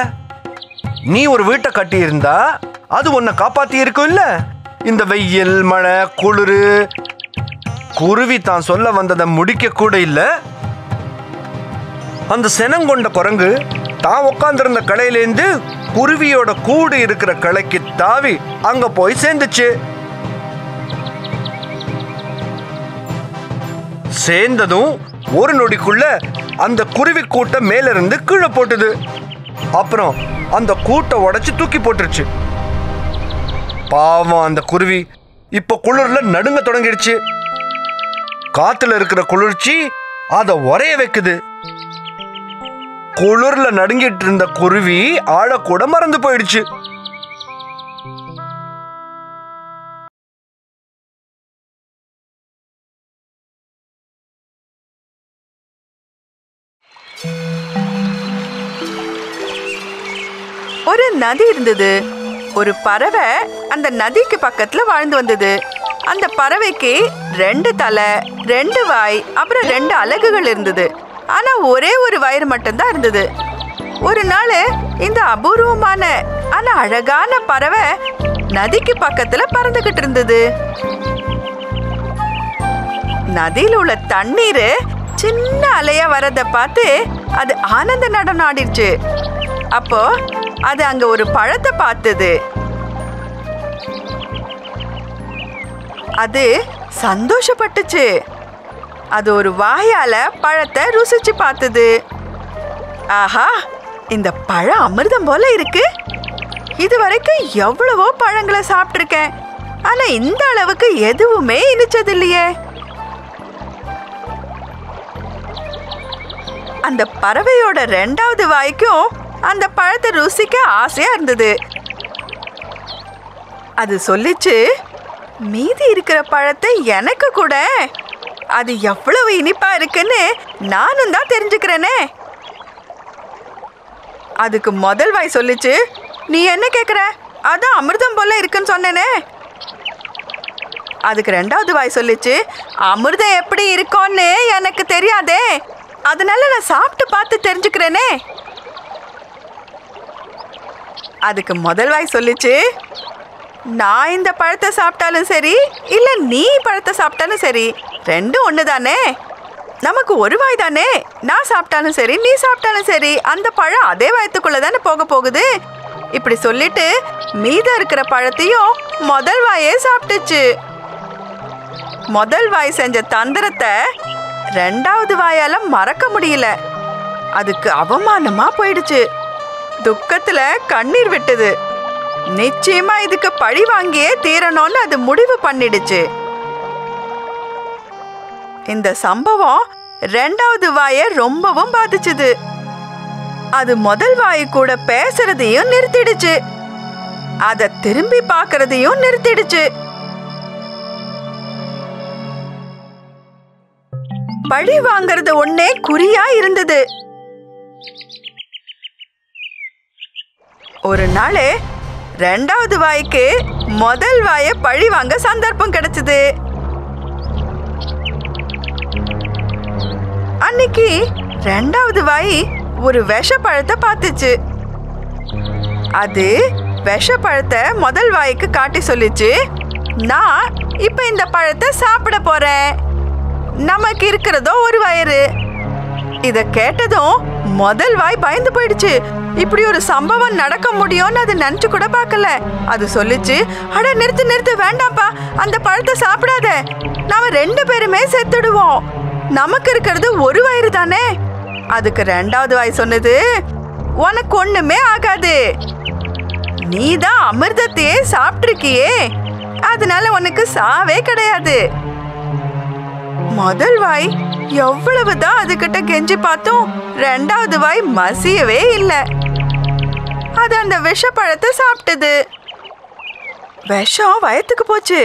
நீ ஒரு வீட்டை கட்டி இருந்தா அது உன்னை காப்பாத்தி இருக்கும் இல்ல? இந்த வெயில், மழை, குளிர், குருவி தான் சொல்ல வந்ததை முடிக்க கூட இல்லை. அந்த செனங்கொண்ட குரங்கு தான் உட்காந்துருந்த கலையிலேருந்து குருவியோட கூடு இருக்கிற கலைக்கு தாவி அங்க போய் சேர்ந்துச்சு. சேர்ந்ததும் ஒரு நொடிக்குள்ள அந்த குருவி கூட்டை மேலிருந்து கீழே போட்டுது. அப்புறம் அந்த கூட்டை உடைச்சு தூக்கி போட்டுருச்சு. பாவம் அந்த குருவி இப்போ குளிர்ல நடுங்க தொடங்கிடுச்சு. காத்துல இருக்கிற குளிர்ச்சி அதை உரைய வைக்குது. குளிர்ல நடுங்கிட்டு இருந்த குருவி ஆழக்கூட மறந்து போயிடுச்சு. ஒரு நதி இருந்தது. ஒரு பறவை அந்த நதிக்கு பக்கத்துல வாழ்ந்து வந்தது. அந்த பறவைக்கு 2 தலை, 2 வாய், அப்புறம் 2 அலகுகள் இருந்தது. ஆனா ஒரே ஒரு வயிறு மட்டும்தான் இருந்தது. ஒரு நாள் இந்த அபூர்வமான ஆனா அழகான பறவை நதிக்கு பக்கத்துல பறந்துகிட்டு இருந்தது. நதியில் உள்ள தண்ணீர் சின்ன அலையா வரதை பார்த்து அது ஆனந்த நடனம் ஆடிடுச்சு. அப்போ அது அங்க ஒரு பழத்தை பார்த்தது. அது சந்தோஷப்பட்டுச்சு. அது ஒரு வாயால பழத்தை ருசிச்சு பார்த்தது. ஆஹா, இந்த பழம் அமிர்தம் போல இருக்கு. இது வரைக்கும் எவ்வளவோ பழங்களை சாப்பிட்டுருக்கேன், ஆனா இந்த அளவுக்கு எதுவுமே இனிச்சது இல்லையே. அந்த பறவையோட ரெண்டாவது வாய்க்கும் அந்த பழத்தை ருசிக்க ஆசையா இருந்தது. அது சொல்லிச்சு, மீதி இருக்கிற பழத்தை எனக்கு கூட, அது எவ்வளவு இனிப்பா இருக்குன்னு நானும் தான் தெரிஞ்சுக்கிறேனே. அதுக்கு முதல் வாய் சொல்லிச்சு, நீ என்ன கேட்குற, அதான் அமிர்தம் போல இருக்குன்னு சொன்னேனே. அதுக்கு ரெண்டாவது வாய் சொல்லிச்சு, அமிர்தம் எப்படி இருக்கும்னு எனக்கு தெரியாதே, அதனால நான் சாப்பிட்டு பார்த்து தெரிஞ்சுக்கிறேனே. அதுக்கு முதல் வாய் சொல்லிச்சு, நான் இந்த பழத்தை சாப்பிட்டாலும் சரி, இல்லை நீ பழத்தை சாப்பிட்டாலும் சரி, ரெண்டும் ஒன்று தானே, நமக்கு ஒரு வாய் தானே, நான் சாப்பிட்டாலும் சரி நீ சாப்பிட்டாலும் சரி, அந்த பழம் அதே வாயத்துக்குள்ளே தானே போக போகுது. இப்படி சொல்லிட்டு மீதம் இருக்கிற பழத்தையும் முதல் வாயே சாப்பிட்டுச்சு. முதல் வாய் செஞ்ச தந்திரத்தை ரெண்டாவது வாயால் மறக்க முடியல. அதுக்கு அவமானமாக போயிடுச்சு. துக்கத்தில் கண்ணீர் விட்டது. நிச்சயமா இதுக்கு பழி வாங்கியே தீரணும்னு அது முடிவு பண்ணிடுச்சு. இந்த சம்பவம் ரெண்டாவது வாயை ரொம்பவும் பாதிச்சது. அது முதல் வாய் கூட பேசுறதையும் நிறுத்திடுச்சு, அதை திரும்பி பார்க்கறதையும் நிறுத்திடுச்சு. பழி வாங்கறது ஒன்னே குறியா இருந்தது. ஒரு நாள் ரெண்டாவது வாய்க்கு முதல் வாயை பழி வாங்க சந்தர்ப்பம் கிடைச்சது. அன்னைக்கு ரெண்டாவது வாய் ஒரு விஷப்பழத்தை பார்த்துச்சு. அது விஷப்பழத்தை முதல் வாய்க்கு காட்டி சொல்லிச்சு, நான் இப்போ இந்த பழத்தை சாப்பிட போறேன், நமக்கு இருக்கிறதோ ஒரு வயிறு. இதை கேட்டதும் முதல் வாய் பயந்து போயிடுச்சு. இப்படி ஒரு சம்பவம் நடக்க முடியும்னு அது நினச்சி கூட பார்க்கல. அது சொல்லிச்சு, அட நிறுத்து நிறுத்து, வேண்டாம்ப்பா, அந்த பழத்தை சாப்பிடாத, நாம ரெண்டு பேருமே செத்துடுவோம், நமக்கு இருக்கிறது ஒரு வயிறு தானே. அதுக்கு ரெண்டாவது வாய் சொன்னது, உனக்கு ஒண்ணுமே ஆகாது, நீ தான் அமிர்தத்தையே சாப்பிட்டுருக்கியே, அதனால உனக்கு சாவே கிடையாது. முதல் வாய் எவ்வளவுதான் அதுகிட்ட கெஞ்சி பார்த்தோம், ரெண்டாவது வாய் மசியவே இல்லை. அது அந்த விஷப்பழத்தை சாப்பிட்டது. விஷம் வயத்துக்கு போச்சு.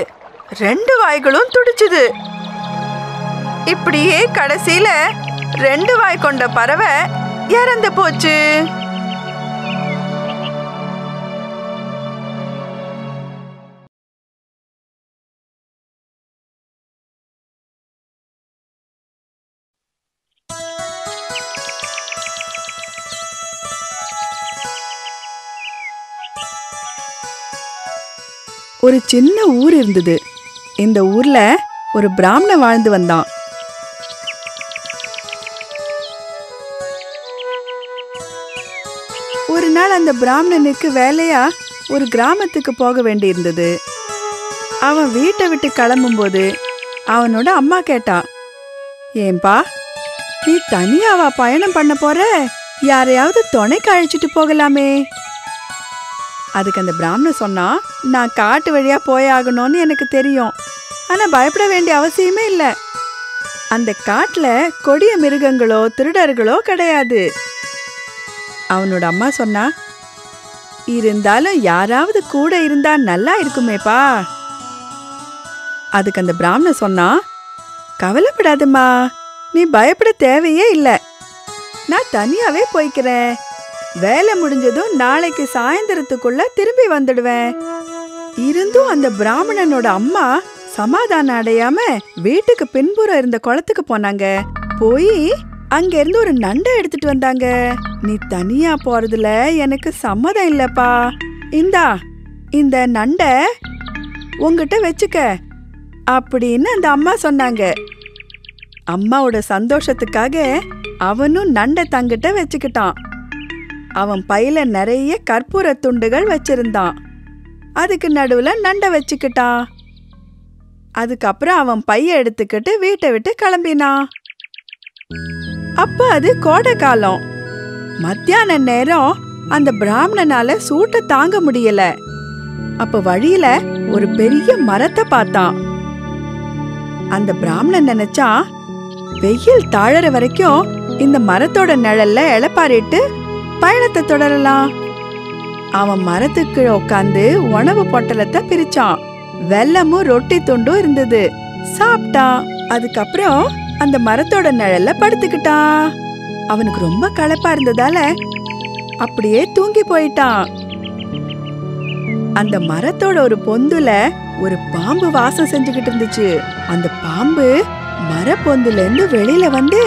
ரெண்டு வாய்களும் துடிச்சுது. இப்படியே கடைசியில ரெண்டு வாய் கொண்ட பறவை இறந்து போச்சு. ஒரு சின்ன ஊர் இருந்தது. இந்த ஊர்ல ஒரு பிராமணன் வாழ்ந்து வந்தான். ஒரு நாள் அந்த பிராமணனுக்கு வேலையா ஒரு கிராமத்துக்கு போக வேண்டியிருந்தது. அவன் வீட்டை விட்டு கிளம்பும் போது அவனோட அம்மா கேட்டான், ஏன்பா நீ தனியாவா பயணம் பண்ண போற, யாரையாவது துணைக்கு அழைச்சிட்டு போகலாமே. அதுக்கு அந்த பிராமணன் சொன்னா, நான் காட்டு வழியா போயாகணும்னு எனக்கு தெரியும், ஆனா பயப்பட வேண்டிய அவசியமே இல்லை. அந்த காட்டுல கொடிய மிருகங்களோ திருடர்களோ கிடையாது. அவனோட அம்மா சொன்னா, இருந்தாலும் யாராவது கூட இருந்தா நல்லா இருக்குமேப்பா. அதுக்கு அந்த பிராமணன் சொன்னா, கவலைப்படாதம்மா, நீ பயப்பட தேவையே இல்லை, நான் தனியாவே போய்க்கிறேன், வேலை முடிஞ்சதும் நாளைக்கு சாயந்தரத்துக்குள்ள திரும்பி வந்துடுவேன். இருந்தும் அந்த பிராமணனோட அம்மா சமாதானம் அடையாம வீட்டுக்கு பின்புறம் இருந்த குளத்துக்கு போனாங்க. போய் அங்க இருந்து ஒரு நண்டை எடுத்துட்டு வந்தாங்க. நீ தனியா போறதுல எனக்கு சம்மதம் இல்லப்பா, இந்தா இந்த நண்டை உங்ககிட்ட வச்சுக்க அப்படின்னு அந்த அம்மா சொன்னாங்க. அம்மாவோட சந்தோஷத்துக்காக அவனும் நண்டை தங்கிட்ட வச்சுக்கிட்டான். அவன் பையில நிறைய கற்பூர துண்டுகள் வச்சிருந்தான். அதுக்கு நடுவுல நண்டை வச்சுக்கிட்டான். அதுக்கப்புறம் அவன் பையை எடுத்துக்கிட்டு வீட்டை விட்டு கிளம்பினான். அப்ப அது கோடை காலம். மத்தியான நேரம் அந்த பிராமணனால சூட்டை தாங்க முடியல. அப்ப வழியில ஒரு பெரிய மரத்தை பார்த்தான். அந்த பிராமணன் நினைச்சா, வெயில் தாழற வரைக்கும் இந்த மரத்தோட நிழல்ல இளப்பாரிட்டு பயணத்தை தொடரலாம். அவன் மரத்துக்கு உட்காந்து உணவு பொட்டலத்தை பிரிச்சான். வெல்லமும் ரொட்டி துண்டும் இருந்தது. சாப்பிட்டான். அதுக்கப்புறம் அந்த மரத்தோட நிழல்ல படுத்துக்கிட்டான். அவனுக்கு ரொம்ப களைப்பா இருந்ததால அப்படியே தூங்கி போயிட்டான். அந்த மரத்தோட ஒரு பொந்துல ஒரு பாம்பு வாசம் செஞ்சுக்கிட்டு இருந்துச்சு. அந்த பாம்பு மர பொந்துல இருந்து வெளியில வந்து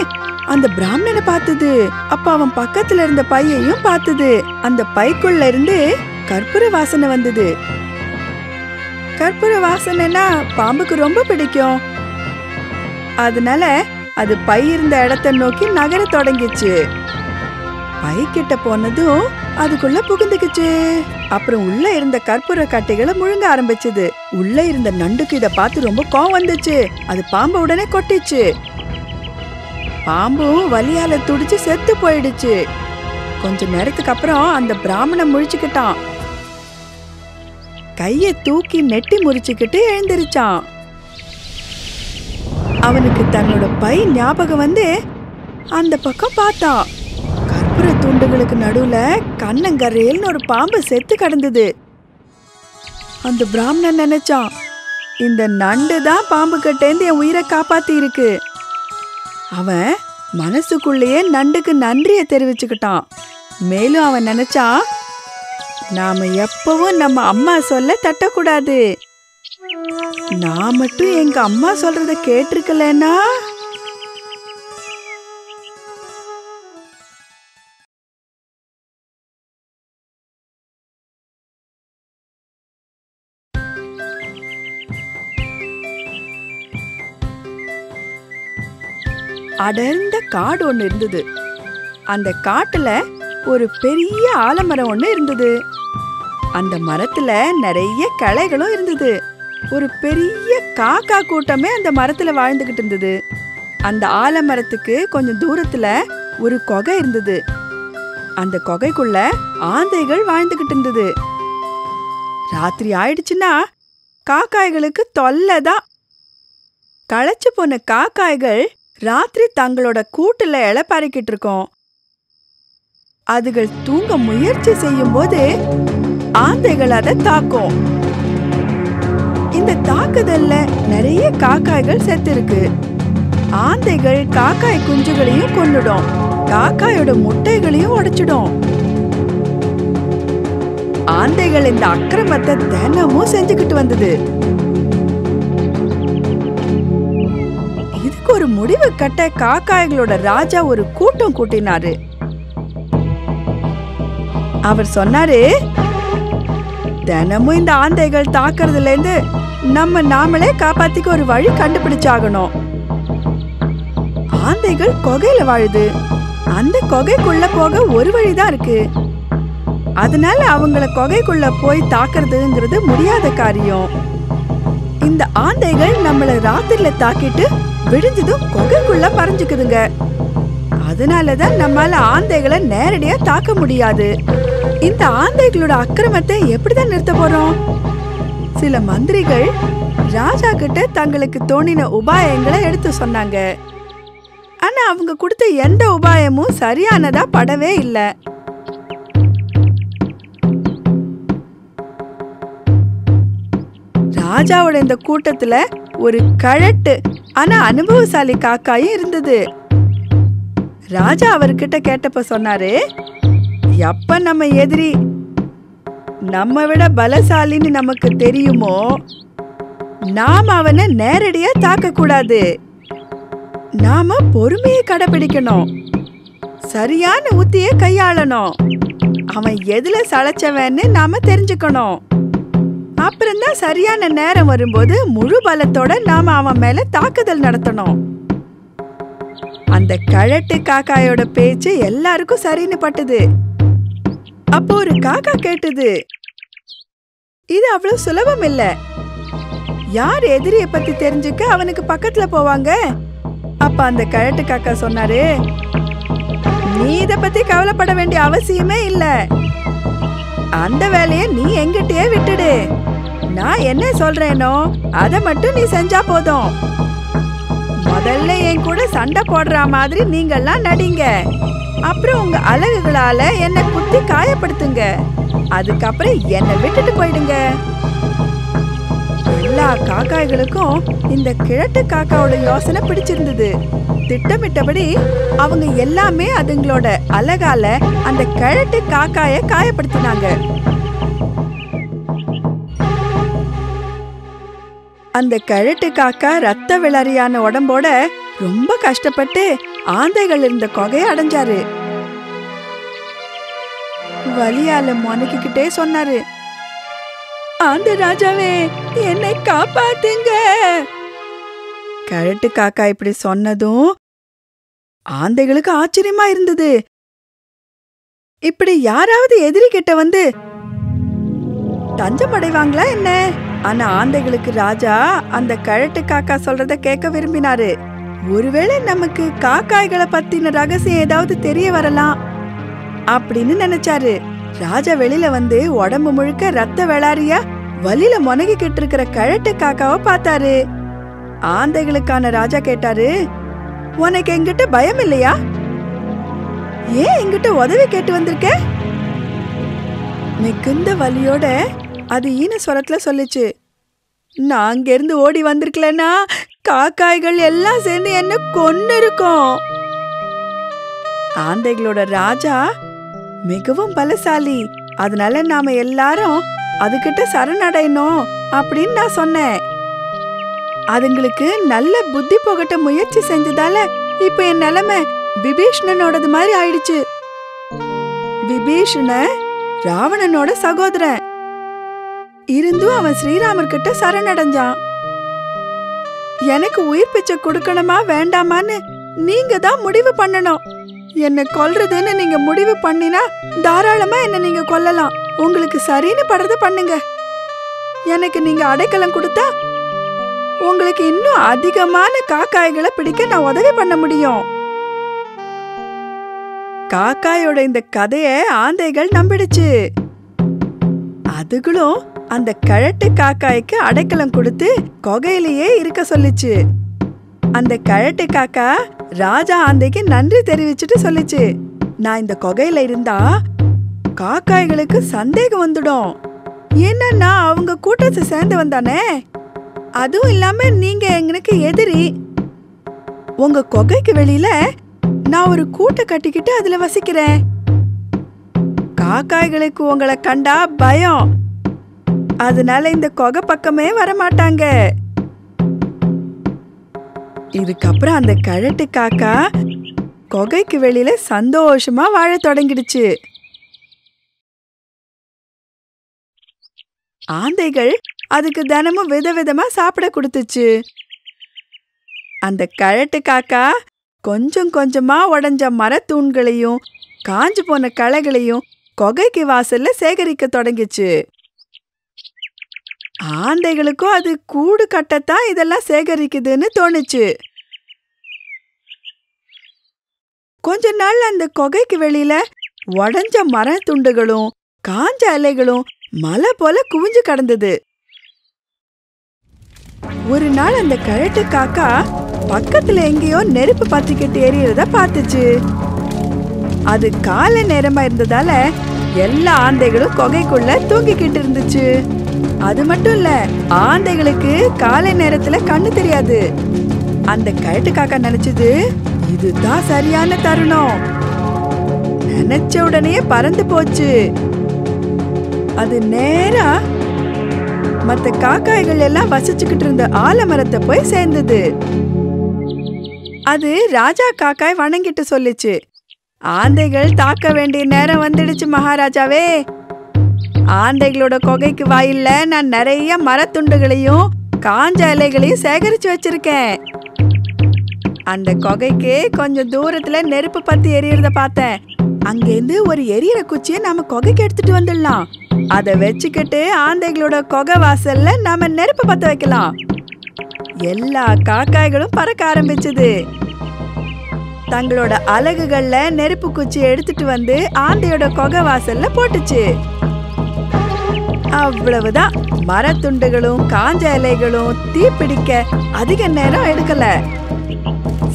அந்த பிராமணனை பார்த்தது. அப்ப அவன் பக்கத்துல இருந்த பையையும் பார்த்தது. அந்த பைக்குள்ள இருந்து கற்பூர வாசனை வந்தது. கற்பூர வாசனைனா பாம்புக்கு ரொம்ப பிடிக்கும். அதனால அது பை இருந்த இடத்தை நோக்கி நகர தொடங்கிச்சு. பை கிட்ட போனதும் அதுக்குள்ள புகுந்துக்குச்சு. அப்புறம் உள்ள இருந்த கற்பூர கட்டைகளை முழுங்க ஆரம்பிச்சது. உள்ள இருந்த நண்டுக்கு இதை பார்த்து ரொம்ப கோவம் வந்துச்சு. அது பாம்பு உடனே கொட்டிச்சு. பாம்பும் வலியால துடிச்சு செத்து போயிடுச்சு. கொஞ்ச நேரத்துக்கு அப்புறம் அந்த பிராமணன் முழிச்சுக்கிட்டான். கைய தூக்கி நெட்டி முறிச்சுக்கிட்டு எழுந்திருச்சான். அவனுக்கு தன்னோட பை ஞாபகம் வந்து அந்த பக்கம் பார்த்தான். கற்பூர துண்டுகளுக்கு நடுவுல கண்ணங்கரையில்னு ஒரு பாம்பு செத்து கிடந்தது. அந்த பிராமணன் நினைச்சான், இந்த நண்டு தான் பாம்பு கிட்டேந்து என் உயிரை காப்பாத்தி இருக்கு. அவன் மனசுக்குள்ளேயே நண்டுக்கு நன்றியை தெரிவிச்சுக்கிட்டான். மேலும் அவன் நினைச்சா, நாம எப்பவும் நம்ம அம்மா சொல்ல தட்டக்கூடாது. நான் மட்டும் எங்க அம்மா சொல்றத கேட்டிருக்கலன்னா. அடர்ந்த காடு ஒன்று இருந்தது. அந்த காட்டுல ஒரு பெரிய ஆலமரம் ஒன்று இருந்தது. அந்த மரத்துல நிறைய கிளைகளும் இருந்தது. ஒரு பெரிய காக்கா கூட்டமே அந்த மரத்துல வாழ்ந்துகிட்டு இருந்தது. அந்த ஆலமரத்துக்கு கொஞ்சம் தூரத்துல ஒரு குகை இருந்தது. அந்த குகைக்குள்ள ஆந்தைகள் வாழ்ந்துகிட்டு இருந்தது. ராத்திரி ஆயிடுச்சுன்னா காக்காய்களுக்கு தொல்லைதான். களைச்சு போன காக்காய்கள் ராத்திரி தங்களோட கூட்டுல இளப்பாரிக்கிட்டு இருக்கோம். அதுகள் தூங்க முயற்சி செய்யும் போது ஆந்தைகள் அதை தாக்கும். இந்த தாக்குதல்ல நிறைய காக்காய்கள் செத்துருக்கு. ஆந்தைகள் காக்காய் குஞ்சுகளையும் கொன்னுடும். காக்காயோட முட்டைகளையும் உடைச்சிடும். ஆந்தைகள் இந்த அக்கிரமத்தை தினமும் செஞ்சுக்கிட்டு வந்தது. ஒரு முடிவு கட்ட காக்காய்களோட ராஜா ஒரு கூட்டம் கூட்டினாரு. அவர் சொன்னாரு, தினமும் இந்த ஆந்தைகள் தாக்குறதுல இருந்து நம்ம நாமளே காப்பாத்திக்க ஒரு வழி கண்டுபிடிச்சாகணும். ஆந்தைகள் குகையில வாழுது. அந்த குகைக்குள்ள போக ஒரு வழிதான் இருக்கு. அதனால அவங்கள குகைக்குள்ள போய் தாக்குறதுங்கிறது முடியாத காரியம். இந்த ஆந்தைகள் நம்மள ராத்திரில தாக்கிட்டு விழுந்ததும் குகைக்குள்ள பறஞ்சுக்குதுங்க. அதனாலதான் நம்மால ஆந்தைகளை நேரடியா தாக்க முடியாது. இந்த ஆந்தைகளோட அக்கிரமத்தை எப்படிதான் நிறுத்த போறோம்? சில மந்திரிகள் ராஜா கிட்ட தங்களுக்கு தோணின உபாயங்களை எடுத்து சொன்னாங்க. ஆனா அவங்க கொடுத்த எந்த உபாயமும் சரியானதா படவே இல்லை. ராஜாவோட இந்த கூட்டத்துல ஒரு கழட்டு ஆனா அனுபவசாலி காக்காயும் இருந்தது. ராஜா அவர்கிட்ட கேட்டப்ப சொன்னாரு, எப்ப நம்ம எதிரி நம்ம விட பலசாலின்னு நமக்கு தெரியுமோ நாம அவனை நேரடியா தாக்க கூடாது. நாம பொறுமையை கடைபிடிக்கணும். சரியான உத்தியை கையாளணும். அவன் எதுல சளைச்சவன்னு நாம தெரிஞ்சுக்கணும். அப்புறம்தான் சரியான நேரம் வரும்போது முழு பலத்தோட நாம அவன் மேல தாக்குதல் நடத்தணும். அந்த கழட்டு காக்காயோட பேச்சு எல்லாருக்கும் சரின்னு பட்டது. அப்போ ஒரு காக்கா கேட்டது, இது அவ்வளவு சுலபம் இல்ல. யார் எதிரிய பத்தி தெரிஞ்சுக்க அவனுக்கு பக்கத்துல போவாங்க. அப்ப அந்த கழட்டு காக்கா சொன்னாரு, நீ இத பத்தி கவலைப்பட வேண்டிய அவசியமே இல்ல. அந்த வேலையை நீ எங்கிட்டயே விட்டுடு. நான் என்ன சொல்றேனோ அதை மட்டும் நீ செஞ்சா போதும். முதல்ல என் கூட சண்டை போடுற மாதிரி நீங்கெல்லாம் நடிங்க. அப்புறம் உங்க அழகுகளால என்னை குத்தி காயப்படுத்துங்க. அதுக்கப்புறம் என்னை விட்டுட்டு போயிடுங்க. எல்லா காக்காய்களுக்கும் இந்த கிழட்டு காக்காவோட யோசனை பிடிச்சிருந்தது. திட்டமிட்டபடி அவங்க எல்லாமே அதுங்களோட அழகால அந்த கிழட்டு காக்காய காயப்படுத்தினாங்க. அந்த கிழட்டு காக்கா ரத்த விளரியான உடம்போட ரொம்ப கஷ்டப்பட்டு ஆந்தைகள் இருந்த கொகையை அடைஞ்சாரு. வலியால முனக்கிட்டே சொன்னாரு, ஆந்தை ராஜாவே, என்னை காப்பாத்துங்க. கிழட்டு காக்கா இப்படி சொன்னதும் ஆந்தைகளுக்கு ஆச்சரியமா இருந்தது. இப்படி யாராவது எதிரி கிட்ட வந்து தஞ்சம் அடைவாங்களா என்ன? ஆனா ஆந்தைகளுக்கு ராஜா அந்த கிழட்டு காக்கா சொல்றத கேட்க விரும்பினாரு. ஒருவேளை நமக்கு காக்காய்களை பத்தின ரகசியம் ஏதாவது தெரிய வரலாம் அப்படின்னு நினைச்சாரு. ராஜா வெளியில வந்து உடம்பு முழுக்க ரத்த விளாரியா வலியில முனகிக்கிட்டு இருக்கிற கிழட்டு காக்காவை பார்த்தாரு. ஆந்தைகளுக்கான ராஜா கேட்டாரு, உனக்கு எங்கிட்ட பயம் இல்லையா? ஏன் எங்கிட்ட உதவி கேட்டு வந்திருக்க? மிகுந்த வலியோட அது ஈன சுரத்துல சொல்லிச்சு, நான் அங்கிருந்து ஓடி வந்திருக்கலன்னா காக்காய்கள் எல்லாம் சேர்ந்து என்ன கொன்னு இருக்கும். ஆந்தைகளோட ராஜா மிகவும் பலசாலி, அதனால நாம எல்லாரும் அதுகிட்ட சரணடையணும் அப்படின்னு நான் சொன்னேன். அதுங்களுக்கு நல்ல புத்தி போகட்ட முயற்சி செஞ்சதால இப்ப என் நிலைமை விபீஷணனோடது மாதிரி ஆயிடுச்சு. விபீஷண ராவணனோட சகோதரன் இருந்தும் அவன் ஸ்ரீராமர் கிட்ட சரணடைஞ்சான். எனக்கு உயிர் பிச்சை கொடுக்கணுமா வேண்டாமான்னு நீங்க தான் முடிவு பண்ணணும். என்னை கொல்றதுன்னு நீங்க முடிவு பண்ணினா தாராளமா என்னை நீங்க கொல்லலாம். உங்களுக்கு சரின்னு படுறது பண்ணுங்க. எனக்கு நீங்க அடைக்கலம் கொடுத்தா உங்களுக்கு இன்னும் அதிகமான காக்காய்களை பிடிக்க நான் உதவி பண்ண முடியும். காக்காயோட இந்த கதையை ஆந்தைகள் நம்பிடுச்சு. அதுகளும் அந்த கிழட்டு காக்காய்க்கு அடைக்கலம் கொடுத்து கொகையிலேயே இருக்க சொல்லிச்சு. அந்த கிழட்டு காக்கா ராஜா ஆந்தைக்கு நன்றி தெரிவிச்சுட்டு சொல்லிச்சு, நான் இந்த கொகையில இருந்தா காக்காய்களுக்கு சந்தேகம் வந்துடும். ஏன்னா நான் அவங்க கூட்டத்தை சேர்ந்து வந்தானே. அதுவும் இல்லாம நீங்க எங்களுக்கு எதிரி. உங்க கொகைக்கு வெளியில நான் ஒரு கூட்டை கட்டிக்கிட்டு அதுல வசிக்கிறேன். காக்காய்களுக்கு உங்களை கண்டா பயம். அதனால இந்த கொகை பக்கமே வரமாட்டாங்க. இதுக்கப்புறம் அந்த கிழட்டு காக்கா கொகைக்கு வெளியில சந்தோஷமா வாழ தொடங்கிடுச்சு. ஆந்தைகள் அதுக்கு தினமும் விதவிதமா சாப்பிட கொடுத்துச்சு. அந்த கிழட்டு காக்கா கொஞ்சம் கொஞ்சமா உடஞ்ச மரத்தூண்களையும் காஞ்சு போன களைகளையும் கொகைக்கு வாசல்ல சேகரிக்க தொடங்கிச்சு. ஆந்தைகளுக்கும் அது கூடு கட்டத்தான் இதெல்லாம் சேகரிக்குதுன்னு தோணுச்சு. கொஞ்ச நாள் அந்த கொகைக்கு வெளியில உடஞ்ச மரத்துண்டுகளும் காஞ்ச இலைகளும் மலை போல குவிஞ்சு கடந்தது. ஒரு நாள் அந்த கிழட்டு காக்கா பக்கத்துல எங்கேயோ நெருப்பு பத்திக்கிட்டு எரியறத பார்த்துச்சு. அது காலை நேரமா இருந்ததால எல்லா ஆந்தைகளும் கொகைக்குள்ள தூங்கிக்கிட்டு இருந்துச்சு. அது மட்டும் இல்ல, ஆந்தைகளுக்கு காலை நேரத்துல கண்ணு தெரியாது. அந்த கிழட்டு காக்கா நினைச்சது, இதுதான் சரியான தருணம். நினைச்ச உடனே பறந்து போச்சு. அது நேரா மற்ற காக்காய்கள் எல்லாம் வசிச்சுக்கிட்டு இருந்த ஆலமரத்தை போய் சேர்ந்தது. அது ராஜா காக்காய் வணங்கிட்டு சொல்லிச்சு, ஆந்தைகள் தாக்க வேண்டிய நேரம் வந்துடுச்சு மகாராஜாவே. ஆந்தைகளோட கொகைக்கு வாயில்ல நான் நிறைய மரத்துண்டுகளையும் காஞ்ச இலைகளையும் சேகரிச்சு வச்சிருக்கேன். அந்த கொகைக்கு கொஞ்சம் தூரத்துல நெருப்பு பத்தி எரியறத பார்த்தேன். அங்கேருந்து ஒரு எரியற குச்சியை நாம கொகைக்கு எடுத்துட்டு வந்துடலாம். அதை வச்சுக்கிட்டு ஆந்தைகளோட கொகை வாசல்ல நாம நெருப்பு பத்த வைக்கலாம். எல்லா காக்காய்களும் பறக்க ஆரம்பிச்சது. தங்களோட அலகுகள்ல நெருப்பு குச்சியை எடுத்துட்டு வந்து ஆந்தையோட கொகை வாசல்ல போட்டுச்சு. அவ்வளவுதான். மரத்துண்டுகளும் காஞ்ச இலைகளும் தீப்பிடிக்க அதிக நேரம் எடுக்கல.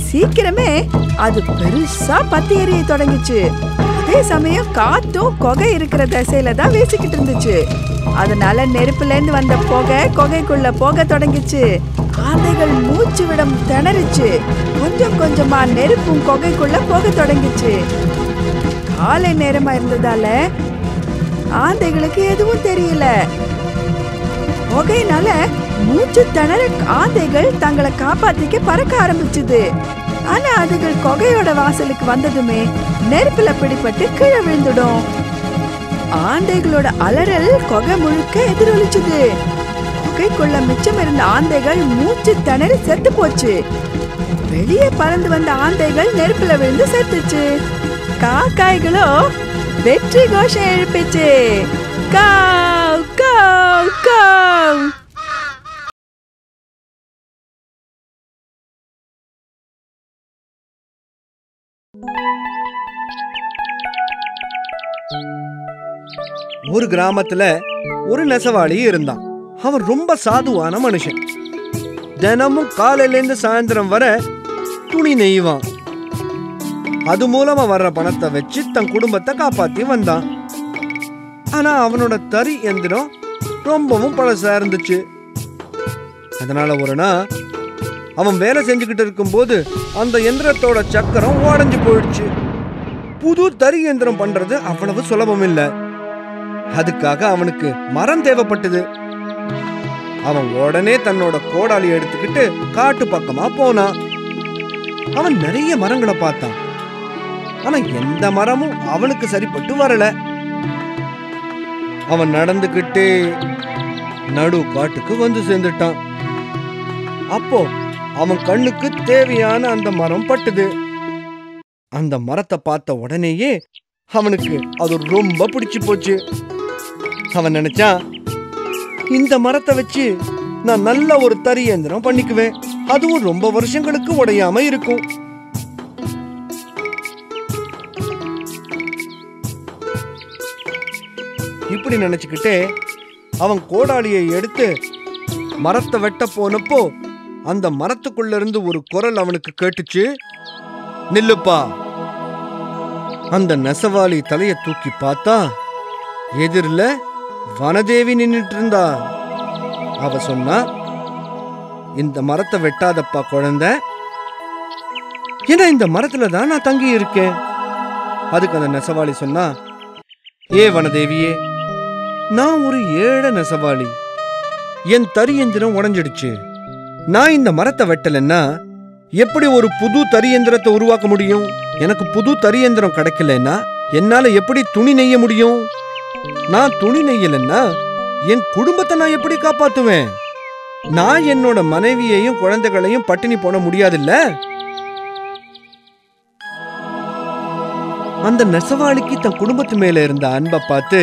சீக்கிரமே அது பெருசா பத்தி எரிய தொடங்கிச்சு. அதே சமயம் காத்தும் கொகை இருக்கிற திசையில தான் வீசிக்கிட்டு இருந்துச்சு. அதனால நெருப்புல இருந்து வந்த புகை கொகைக்குள்ள போக தொடங்கிச்சு. ஆந்தைகள் மூச்சு விடம் திணறிச்சு. கொஞ்சம் கொஞ்சமா நெருப்பும் கொகைக்குள்ள போக தொடங்கிச்சு. காலை நேரமா இருந்ததால ஆந்தைகளுக்கு எதுவும் தெரியல. புகையினால மூச்சு திணற ஆந்தைகள் தங்களை காப்பாத்திக்க பறக்க ஆரம்பிச்சுது. ஆனா அதுகள் கொகையோட வாசலுக்கு வந்ததுமே நெருப்புல பிடிபட்டு கீழே விழுந்துடும். ஆந்தைகளோட அலறல் கொகை முழுக்க எதிரொலிச்சுது. கொகைக்குள்ள மிச்சம் இருந்த ஆந்தைகள் மூச்சு திணறி செத்து போச்சு. வெளியே பறந்து வந்த ஆந்தைகள் நெருப்புல விழுந்து செத்துச்சு. காக்காய்களோ வெற்றி கோஷம் எழுப்பிச்சு. காவ் காவ் காவ். ஒரு கிராமத்துல ஒரு நெசவாளி இருந்தான். அவன் ரொம்ப சாதுவான மனுஷன். தினமும் காலையிலேருந்து சாயந்தரம் வர துணி நெய்வான். அது மூலமா வர்ற பணத்தை வச்சு தன் குடும்பத்தை காப்பாத்தி வந்தான். ஆனா அவனோட தறி எந்திரம் ரொம்பவும் பழசா இருந்துச்சு. அதனால ஒரு நாள் அவன் வேலை செஞ்சுக்கிட்டு இருக்கும்போது அந்த எந்திரத்தோட சக்கரம் உடைஞ்சு போயிடுச்சு. புது தறி எந்திரம் பண்றது அவ்வளவு சுலபம் இல்லை. அதுக்காக அவனுக்கு மரம் தேவைப்பட்டது. அவன் உடனே தன்னோட கோடாலி எடுத்துக்கிட்டு காட்டு பக்கமா போனான். அவன் நிறைய மரங்களை பார்த்தான். ஆனா எந்த மரமும் அவனுக்கு சரிப்பட்டு வரல. அவன் நடந்துகிட்டு நடு காட்டுக்கு வந்து சேர்ந்துட்டான். அப்போ அவன் கண்ணுக்கு தேவையான அந்த மரம் பட்டுது. அந்த மரத்தை பார்த்த உடனேயே அவனுக்கு அது ரொம்ப பிடிச்சு போச்சு. அவன் நினைச்சான், இந்த மரத்தை வச்சு நான் நல்ல ஒரு தறி எந்திரம் பண்ணிக்குவேன். அதுவும் ரொம்ப வருஷங்களுக்கு உடையாம இருக்கும். இப்படி நினைச்சுக்கிட்டே அவன் கோடாலியை எடுத்து மரத்தை வெட்ட போனப்போ அந்த மரத்துக்குள்ள இருந்து ஒரு குரல் அவனுக்கு கேட்டுச்சு, நில்லுப்பா. அந்த நெசவாளி தலைய தூக்கி பார்த்தா எதிரில வனதேவி நின்னுட்டு இருந்தா. அவ சொன்னா, இந்த மரத்தை வெட்டாதப்பா குழந்தை, ஏன்னா இந்த மரத்துல தான் நான் தங்கி இருக்கேன். அதுக்கு அந்த நெசவாளி சொன்னா, ஏ வனதேவியே, நான் ஒரு ஏழை நெசவாளி. என் தரியந்திரம் உடைஞ்சிடுச்சு. நான் இந்த மரத்தை வெட்டலைன்னா எப்படி ஒரு புது தரியந்திரத்தை உருவாக்க முடியும்? எனக்கு புது தரியந்திரம் கிடைக்கலன்னா என்னால எப்படி துணி நெய்ய முடியும்? நான் துணி நெய்யலன்னா என் குடும்பத்தை நான் எப்படி காப்பாத்துவேன்? நான் என்னோட மனைவியையும் குழந்தைகளையும் பட்டினி போட முடியாதுல்ல. அந்த நெசவாளிக்கு தன் குடும்பத்து மேல இருந்த அன்பை பார்த்து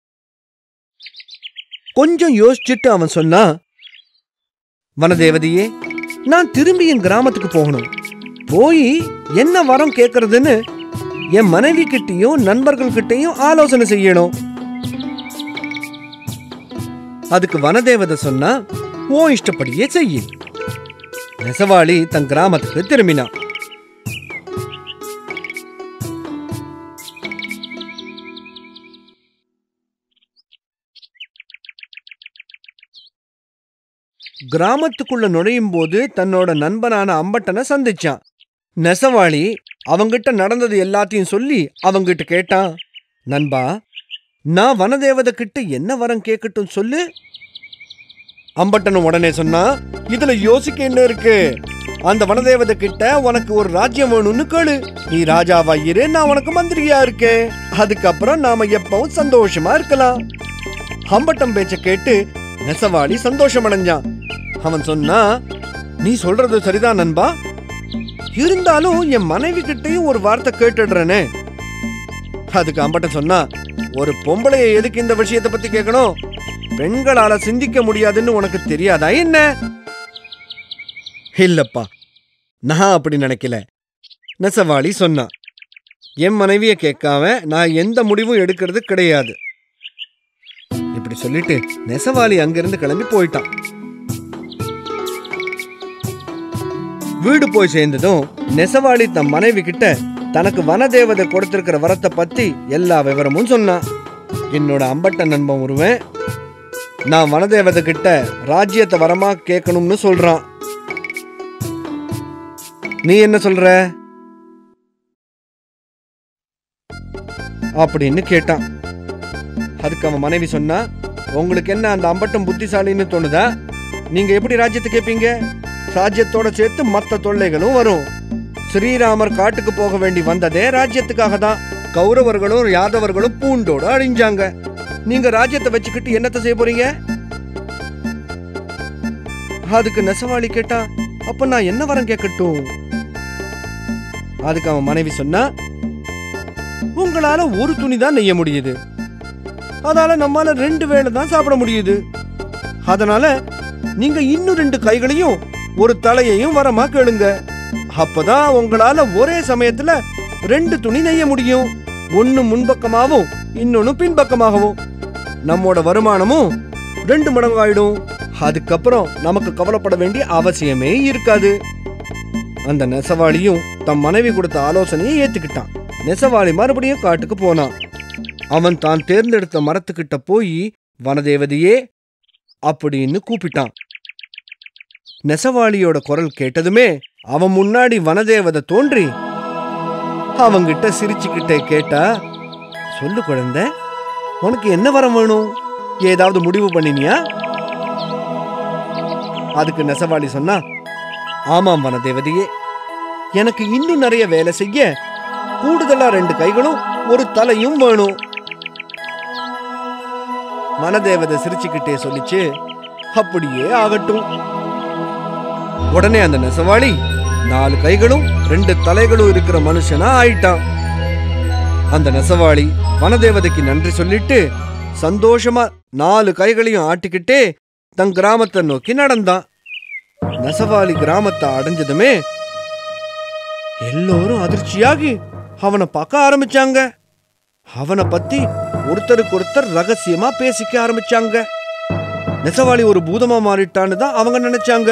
கொஞ்சம் யோசிச்சுட்டு அவன் சொன்னா, வனதேவதையே, நான் திரும்பி என் கிராமத்துக்கு போகணும். போய் என்ன வரம் கேட்கறதுன்னு என் மனைவி கிட்டையும் நண்பர்கள் கிட்டையும் ஆலோசனை செய்யணும். அதுக்கு வனதேவதை சொன்னா, ஓ இஷ்டப்படியே செய்ய. நெசவாளி தன் கிராமத்துக்கு திரும்பினான். கிராமத்துக்குள்ள நுழையும் போது தன்னோட நண்பனான அம்பட்டனை சந்திச்சான். நெசவாளி அவங்கிட்ட நடந்தது எல்லாத்தையும் சொல்லி அவங்கிட்ட கேட்டான். நண்பா, நான் வனதேவதை கிட்ட என்ன வரம் கேட்கட்டும் சொல்லு. அம்பட்டனும் உடனே சொன்னா, இதுல யோசிக்க என்ன இருக்கு? அந்த வனதேவதை கிட்ட உனக்கு ஒரு ராஜ்யம் வேணும்னு கேளு. நீ ராஜாவா இரு, நான் உனக்கு மந்திரியா இருக்கேன். அதுக்கப்புறம் நாம எப்பவும் சந்தோஷமா இருக்கலாம். அம்பட்டம் பேச்ச கேட்டு நெசவாளி சந்தோஷம் அடைஞ்சான். அவன் சொன்னா, நீ சொல்றது சரிதான் நண்பா, இருந்தாலும் என் மனைவி கிட்டையும் ஒரு வார்த்தை கேட்டுடுறேனே. அதுக்கு அம்பட்டன் சொன்னா, ஒரு பொம்பளைய எதுக்கு இந்த விஷயத்தை பத்தி கேட்கணும்? பெண்களால சிந்திக்க முடியாதுன்னு உனக்கு தெரியாதா என்ன? இல்லப்பா, நான் அப்படி நினைக்கல, நெசவாளி சொன்னான். என் மனைவிய கேட்காம நான் எந்த முடிவும் எடுக்கிறது கிடையாது. இப்படி சொல்லிட்டு நெசவாளி அங்கிருந்து கிளம்பி போயிட்டான். வீடு போய் சேர்ந்ததும் நெசவாளி தன் மனைவி கிட்ட தனக்கு வனதேவதை கொடுத்திருக்கிற வரத்தை பத்தி எல்லா விவரமும் சொன்னான். என்னோட அம்பட்ட நண்பன் ஒருவன் நான் வனதேவதை கிட்ட ராஜ்யத்தை வரமா கேட்கணும்னு சொல்றான். நீ என்ன சொல்ற அப்படின்னு கேட்டான். அதுக்கு அவன் மனைவி சொன்னா, உங்களுக்கு என்ன அந்த அம்பட்டம் புத்திசாலின்னு தோணுதா? நீங்க எப்படி ராஜ்யத்தை கேட்பீங்க? ராஜ்யத்தோட சேர்த்து மற்ற தொல்லைகளும் வரும். ஸ்ரீராமர் காட்டுக்கு போக வேண்டி வந்ததே ராஜ்யத்துக்காக தான். கௌரவர்களும் யாதவர்களும் பூண்டோட அழிஞ்சாங்க. நீங்க ராஜ்யத்தை வச்சுக்கிட்டு என்னத்தை செய்ய போறீங்க? அதுக்கு நெசவாளி கேட்டா, அப்ப நான் என்ன வரம் கேட்கட்டும்? அதுக்கு அவன் மனைவி சொன்னா, உங்களால ஒரு துணி தான் நெய்ய முடியுது, அதால நம்மால 2 வேளை தான் சாப்பிட முடியுது. அதனால நீங்க இன்னும் 2 கைகளையும் ஒரு தலையையும் வரமா கேளுங்க. அப்பதான் உங்களால ஒரே சமயத்துல 2 துணி நெய்ய முடியும். ஒன்னு முன்பக்கமாகவும் இன்னொன்னு பின்பக்கமாகவும். நம்மோட வருமானமும் 2 மடங்காயிடும். அதுக்கப்புறம் நமக்கு கவலைப்பட வேண்டிய அவசியமே இருக்காது. அந்த நெசவாளியும் தம் மனைவி கொடுத்த ஆலோசனையை ஏத்துக்கிட்டான். நெசவாளி மறுபடியும் காட்டுக்கு போனான். அவன் தான் தேர்ந்தெடுத்த மரத்துக்கிட்ட போய் வனதேவதையே அப்படின்னு கூப்பிட்டான். நெசவாளியோட குரல் கேட்டதுமே அவன் முன்னாடி வனதேவதை தோன்றி அவங்கிட்ட சிரிச்சுக்கிட்டே கேட்டா, சொல்லு குழந்தை, உனக்கு என்ன வரம் வேணும்? ஏதாவது முடிவு பண்ணினியா? அதுக்கு நெசவாளி சொன்னா, ஆமாம் வனதேவதையே, எனக்கு இன்னும் நிறைய வேலை செய்ய கூடுதலா 2 கைகளும் ஒரு தலையும் வேணும். வனதேவதை சிரிச்சுக்கிட்டே சொல்லிச்சு, அப்படியே ஆகட்டும். உடனே அந்த நெசவாளி 4 கைகளும் 2 தலைகளும் இருக்கிற மனுஷனா ஆயிட்டான். அந்த நெசவாளி வனதேவதைக்கு நன்றி சொல்லிட்டு சந்தோஷமா 4 கைகளையும் ஆட்டிக்கிட்டே தன் கிராமத்தை நோக்கி நடந்தான். நெசவாளி கிராமத்தை அடைஞ்சதுமே எல்லோரும் அதிர்ச்சியாகி அவனை பார்க்க ஆரம்பிச்சாங்க. அவனை பத்தி ஒருத்தருக்கு ஒருத்தர் ரகசியமா பேசிக்க ஆரம்பிச்சாங்க. நெசவாளி ஒரு பூதமா மாறிட்டான்னு தான் அவங்க நினைச்சாங்க.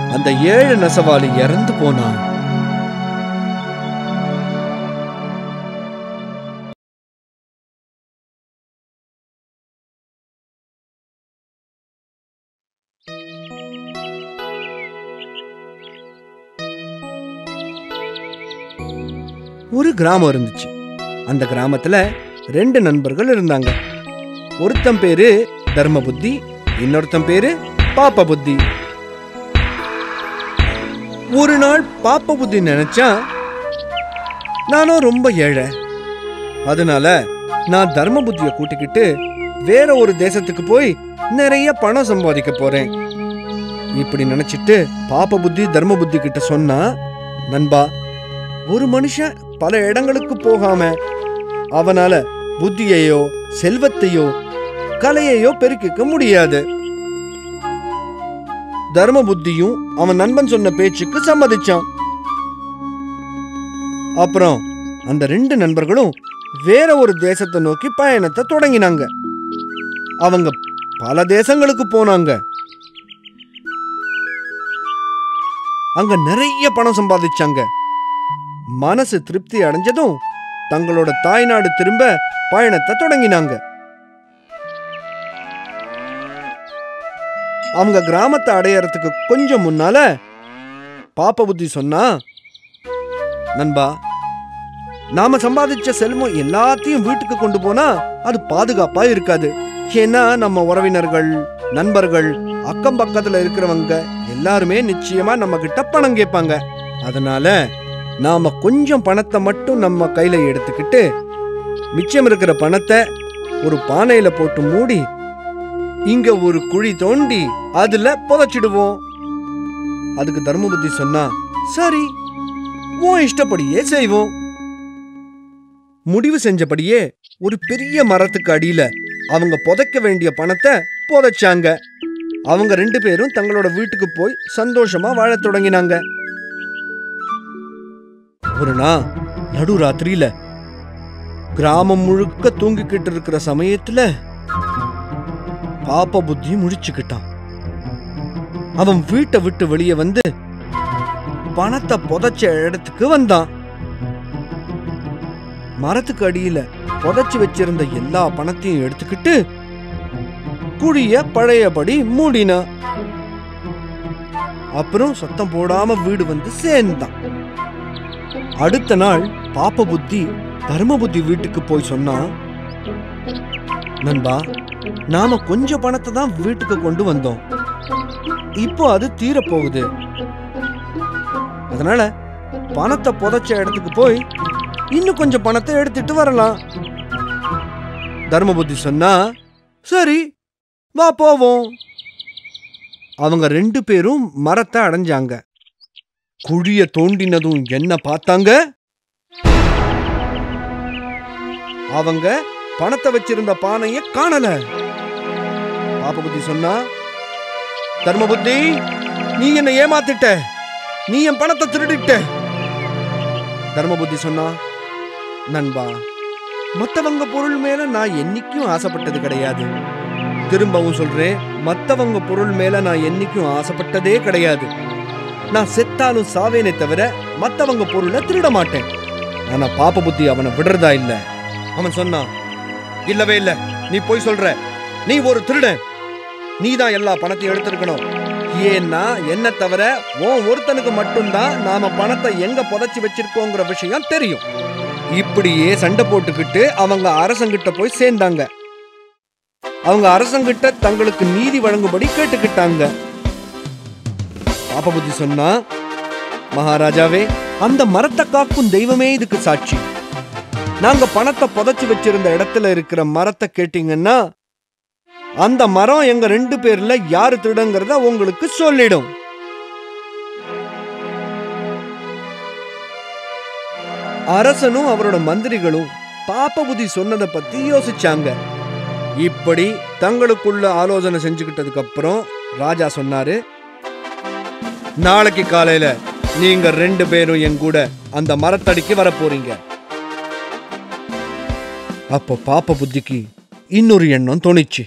அந்த 7 நெசவாளி இறந்து போனான். ஒரு கிராமம் இருந்துச்சு. அந்த கிராமத்துல 2 நண்பர்கள் இருந்தாங்க. ஒருத்தன் பேரு தர்ம புத்தி, இன்னொருத்தன் பேரு பாப்ப புத்தி. ஒரு நாள் பாப்ப புத்தி நினைச்சா, நானும் ரொம்ப ஏழை, அதனால நான் தர்ம புத்திய கூட்டிக்கிட்டு வேற ஒரு தேசத்துக்கு போய் நிறைய பணம் சம்பாதிக்க போறேன். இப்படி நினைச்சிட்டு பாப்ப புத்தி தர்ம புத்தி கிட்ட சொன்னா, நண்பா, ஒரு மனுஷன் பல இடங்களுக்கு போகாம அவனால புத்தியையோ செல்வத்தையோ கலையையோ பெருக்கிக்க முடியாது. தர்ம புத்தியும் அவன் நண்பன் சொன்ன பேச்சுக்கு சம்மதிச்சான். அப்புறம் அந்த ரெண்டு நண்பர்களும் வேற ஒரு தேசத்தை நோக்கி பயணத்தை தொடங்கினாங்க. அவங்க பல தேசங்களுக்கு போனாங்க. அங்க நிறைய பணம் சம்பாதிச்சாங்க. மனசு திருப்தி அடைஞ்சதும் தங்களோட தாய்நாடு திரும்ப பயணத்தை தொடங்கினாங்க. அவங்க கிராமத்தை அடையறதுக்கு கொஞ்சம் முன்னால பாப்ப புத்தி சொன்னா, நண்பா, நாம சம்பாதிச்ச செல்வம் எல்லாத்தையும் வீட்டுக்கு கொண்டு போனா அது பாதுகாப்பா இருக்காது. ஏன்னா நம்ம உறவினர்கள், நண்பர்கள், அக்கம் பக்கத்துல இருக்கிறவங்க எல்லாருமே நிச்சயமா நம்ம கிட்ட பணம் கேட்பாங்க. அதனால நாம கொஞ்சம் பணத்தை மட்டும் நம்ம கையில எடுத்துக்கிட்டு மிச்சம் இருக்கிற பணத்தை ஒரு பானையில போட்டு மூடி இங்க ஒரு குழி தோண்டி அதுல புதைச்சிடுவோம். அதுக்கு தர்மபுத்தி சொன்னா, சரி, உன் இஷ்டப்படியே செய்வோம். முடிவு செஞ்சபடியே ஒரு பெரிய மரத்துக்கு அடியில அவங்க புதைக்க வேண்டிய பணத்தை புதைச்சாங்க. அவங்க ரெண்டு பேரும் தங்களோட வீட்டுக்கு போய் சந்தோஷமா வாழ தொடங்கினாங்க. ஒரு நாள் நடு ராத்திரியில கிராமம் முழுக்க தூங்கிக்கிட்டு இருக்கிற சமயத்துல பாப்ப புத்தி முடிச்சுக்கிட்டான். அவன் வீட்டை விட்டு வெளியே வந்து பணத்தை புதைச்ச இடத்துக்கு வந்தான். மரத்துக்கு அடியில புதைச்சு வச்சிருந்த எல்லா பணத்தையும் எடுத்துக்கிட்டு குழிய பழையபடி மூடினான். அப்புறம் சத்தம் போடாம வீடு வந்து சேர்ந்தான். அடுத்த நாள் பாப்ப புத்தி தர்மபுத்தி வீட்டுக்கு போய் சொன்னா, நண்பா, நாம கொஞ்சம் பணத்தை தான் வீட்டுக்கு கொண்டு வந்தோம். இப்போ அது தீரப்போகுது. அதனால பணத்தை புதைச்ச இடத்துக்கு போய் இன்னும் கொஞ்சம் பணத்தை எடுத்துட்டு வரலாம். தர்மபுத்தி சொன்னா, சரி, வா போவோம். அவங்க ரெண்டு பேரும் மரத்தை அடைஞ்சாங்க. குழிய தோண்டினதும் என்ன பார்த்தாங்க? அவங்க பணத்தை வச்சிருந்த பானைய காணல. பாப்பபுத்தி சொன்னா, தர்மபுத்தி, நீ என்ன ஏமாத்திட்ட, நீ என் பணத்தை திருடிட்ட. தர்மபுத்தி சொன்னா, நண்பா, மற்றவங்க பொருள் மேல நான் என்னைக்கும் ஆசைப்பட்டது கிடையாது. திரும்பவும் சொல்றேன், மற்றவங்க பொருள் மேல நான் என்னைக்கும் ஆசைப்பட்டதே கிடையாது. நான் செத்தாலும் சாவேனே தவிர மற்றவங்க பொருளை திருட மாட்டேன். ஆனா பாப்ப புத்தி அவனை விடுறதா இல்லை. அவன் சொன்னான், இல்லவே இல்லை, நீ போய் சொல்ற, நீ ஒரு திருடன், நீ தான் எல்லா பணத்தையும் எடுத்திருக்கணும். ஏன்னா என்ன தவிர உன் ஒருத்தனுக்கு மட்டும்தான் நாம பணத்தை எங்க புதைச்சி வச்சிருக்கோங்கிற விஷயம் தெரியும். இப்படியே சண்டை போட்டுக்கிட்டு அவங்க அரசங்கிட்ட போய் சேர்ந்தாங்க. அவங்க அரசங்கிட்ட தங்களுக்கு நீதி வழங்கும்படி கேட்டுக்கிட்டாங்க. பாப்ப புத்தி சொன்னா, மகாராஜாவே, அந்த மரத்தை காக்கும் தெய்வமே இதுக்கு சாட்சி. நாங்க பணத்தை புதைச்சு வச்சிருந்த இடத்துல இருக்கிற மரத்தை கேட்டீங்கன்னா அந்த மரம் எங்க ரெண்டு பேர்ல யாரு திருடங்கிறத உங்களுக்கு சொல்லிடும். அரசனும் அவரோட மந்திரிகளும் பாப்ப புத்தி சொன்னதை பத்தி யோசிச்சாங்க. இப்படி தங்களுக்குள்ள ஆலோசனை செஞ்சுக்கிட்டதுக்கு அப்புறம் ராஜா சொன்னாரு, நாளைக்கு காலையில நீங்க ரெண்டு பேரும் என் கூட அந்த மரத்தடிக்கு வர போறீங்க. அப்ப பாப்ப புத்திக்கு இன்னொரு எண்ணம் தோணிச்சு.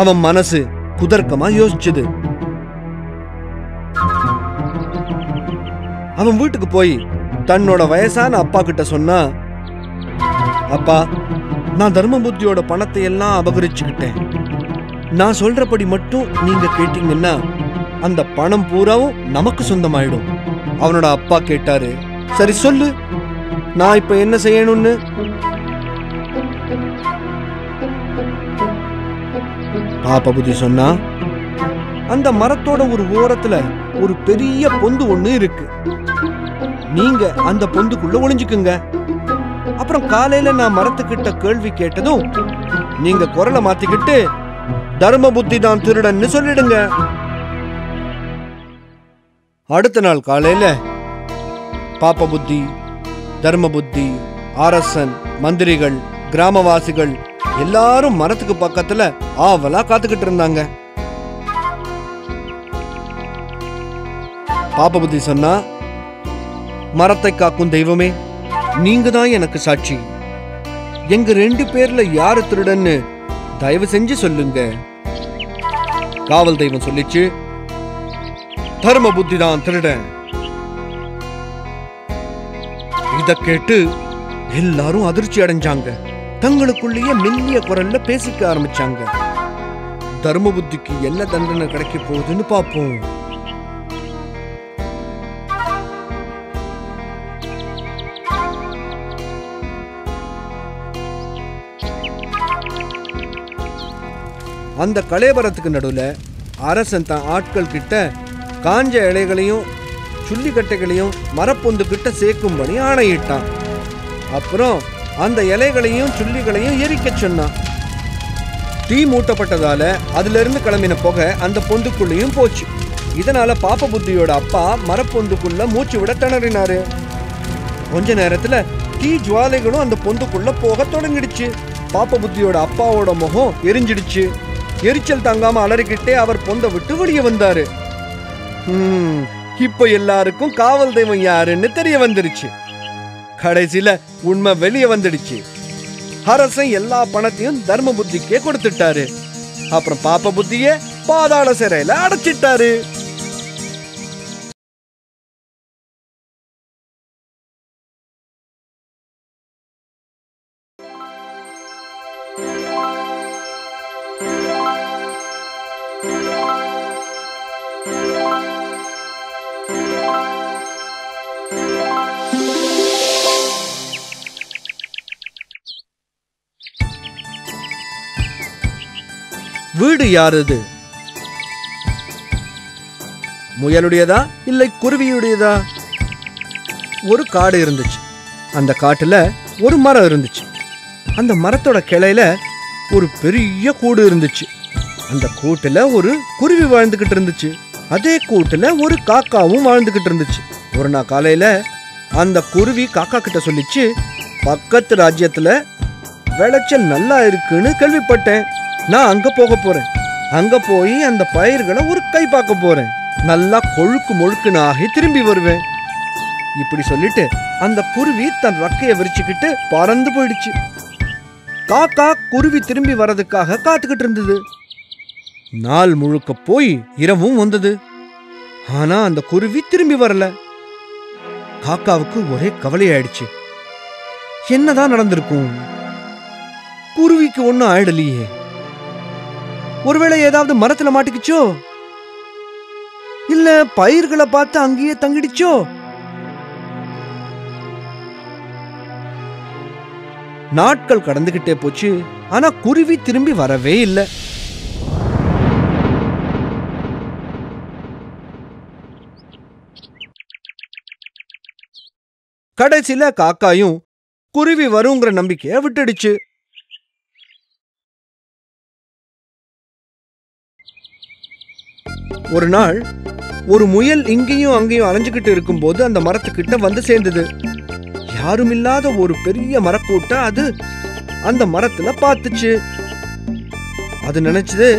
அவன் மனசு குதர்க்கமா யோசிச்சது. அவன் வீட்டுக்கு போய் தன்னோட வயசான அப்பா கிட்ட சொன்னா, அப்பா, நான் தர்மபுத்தியோட பணத்தை எல்லாம் அபகரிச்சுக்கிட்டேன். நான் சொல்றபடி மட்டும் நீங்க கேட்டீங்கன்னா அந்த பணம் பூராவும் நமக்கு சொந்தமாயிடும். அவனோட அப்பா கேட்டாரு, சரி சொல்லு, நான் இப்ப என்ன செய்யணும்னு. பாப்ப புத்தி சொன்னா, அந்த மரத்தோட ஒரு ஓரத்துல ஒரு பெரிய பொந்து ஒண்ணு இருக்கு. நீங்க அந்த பொந்துக்குள்ள ஒளிஞ்சுக்குங்க. அப்புறம் காலையில நான் மரத்துக்கிட்ட கேள்வி கேட்டதும் நீங்க குரலை மாத்திக்கிட்டு தர்மபுத்தி தான் திருடன்னு சொல்லிடுங்க. அடுத்த நாள் காலையில பாப்ப புத்தி, தர்மபுத்தி, அரசன், மந்திரிகள், கிராமவாசிகள் எல்லாரும் மரத்துக்கு பக்கத்துல ஆவலா காத்துக்கிட்டு இருந்தாங்க. பாப்ப புத்தி சொன்னா, மரத்தை காக்கும் தெய்வமே, நீங்க தான் எனக்கு சாட்சி. எங்க ரெண்டு பேர்ல யாரு திருடன்னு தயவு செஞ்சு சொல்லுங்க. காவல் தெய்வம் சொல்லிச்சு, தர்ம புத்தி தான் திருடன். இத கேட்டு எல்லாரும் அதிர்ச்சி அடைஞ்சாங்க. தங்களுக்குள்ளேயே மெல்லிய குரல்ல பேசிக்க ஆரம்பிச்சாங்க. தர்ம புத்திக்கு என்ன தண்டனை கிடைக்க போகுதுன்னு பார்ப்போம். அந்த கலேபரத்துக்கு நடுவில் அரசன் தான் ஆட்கள் கிட்ட காஞ்ச இலைகளையும் சுள்ளிக்கட்டைகளையும் மரப்பொந்து கிட்ட சேர்க்கும்படி ஆணையிட்டான். அப்புறம் அந்த இலைகளையும் சுள்ளிகளையும் எரிக்க சொன்னான். தீ மூட்டப்பட்டதால அதிலிருந்து கிளம்பின புகை அந்த பொந்துக்குள்ளேயும் போச்சு. இதனால பாப்ப புத்தியோட அப்பா மரப்பொந்துக்குள்ள மூச்சு விட திணறினாரு. கொஞ்ச நேரத்துல தீ ஜுவாலைகளும் அந்த பொந்துக்குள்ள போக தொடங்கிடுச்சு. பாப்ப புத்தியோட அப்பாவோட முகம் எரிஞ்சிடுச்சு. எரிச்சல் தாங்காம அலறிக்கிட்டே அவர் பொந்த விட்டு வெளியே வந்தாரு. இப்ப எல்லாருக்கும் காவல் தெய்வம் யாருன்னு தெரிய வந்துருச்சு. கடைசியில உண்மை வெளியே வந்துடுச்சு. அரசன் எல்லா பணத்தையும் தர்ம புத்திக்கே கொடுத்துட்டாரு. அப்புறம் பாப்ப புத்திய பாதாள சிறையில அடைச்சிட்டாரு. வீடு யாரது? முயலுடையதா இல்லை குருவியுடையதா? ஒரு காடு இருந்துச்சு. அந்த காட்டுல ஒரு மரம் இருந்துச்சு. அந்த மரத்தோட கிளையில ஒரு பெரிய கூடு இருந்துச்சு. அந்த கூட்டுல ஒரு குருவி வாழ்ந்துகிட்டு இருந்துச்சு. அதே கூட்டுல ஒரு காக்காவும் வாழ்ந்துகிட்டு இருந்துச்சு. ஒரு நாள் காலையில அந்த குருவி காக்கா கிட்ட சொல்லிச்சு, பக்கத்து ராஜ்யத்துல விளைச்சல் நல்லா இருக்குன்னு கேள்விப்பட்டேன். நான் அங்க போக போறேன். அங்க போய் அந்த பயிர்களை ஒரு கை பார்க்க போறேன். நல்லா கொழுக்கு மொழுக்குன்னு ஆகி திரும்பி வருவேன். இப்படி சொல்லிட்டு அந்த குருவி தன் ரக்கையை விரிச்சுக்கிட்டு பறந்து போயிடுச்சு. காக்கா குருவி திரும்பி வர்றதுக்காக காத்துக்கிட்டு இருந்தது. நாள் முழுக்க போய் இரவும் வந்தது. ஆனா அந்த குருவி திரும்பி வரல. காக்காவுக்கு ஒரே கவலையாயிடுச்சு. என்னதான் நடந்திருக்கும்? குருவிக்கு ஒன்னும் ஆயிடலையே. ஒருவேளை ஏதாவது மரத்துல மாட்டிக்குச்சோ? இல்ல பயிர்களை பார்த்து அங்கேயே தங்கிடுச்சோ? நாட்கள் கடந்துகிட்டே போச்சு. ஆனா குருவி திரும்பி வரவே இல்லை. கடைசியில காக்காயும் குருவி வருங்கிற நம்பிக்கைய விட்டுடுச்சு. ஒரு நாள் ஒரு முயல் இங்கேயும் அங்கேயும் அலைஞ்சுக்கிட்டு இருக்கும் போது அந்த மரத்துக்கிட்ட வந்து சேர்ந்தது. யாரும் இல்லாத ஒரு பெரிய மரக்கூட்ட அது அந்த மரத்துல பார்த்துச்சு. அது நினைச்சது,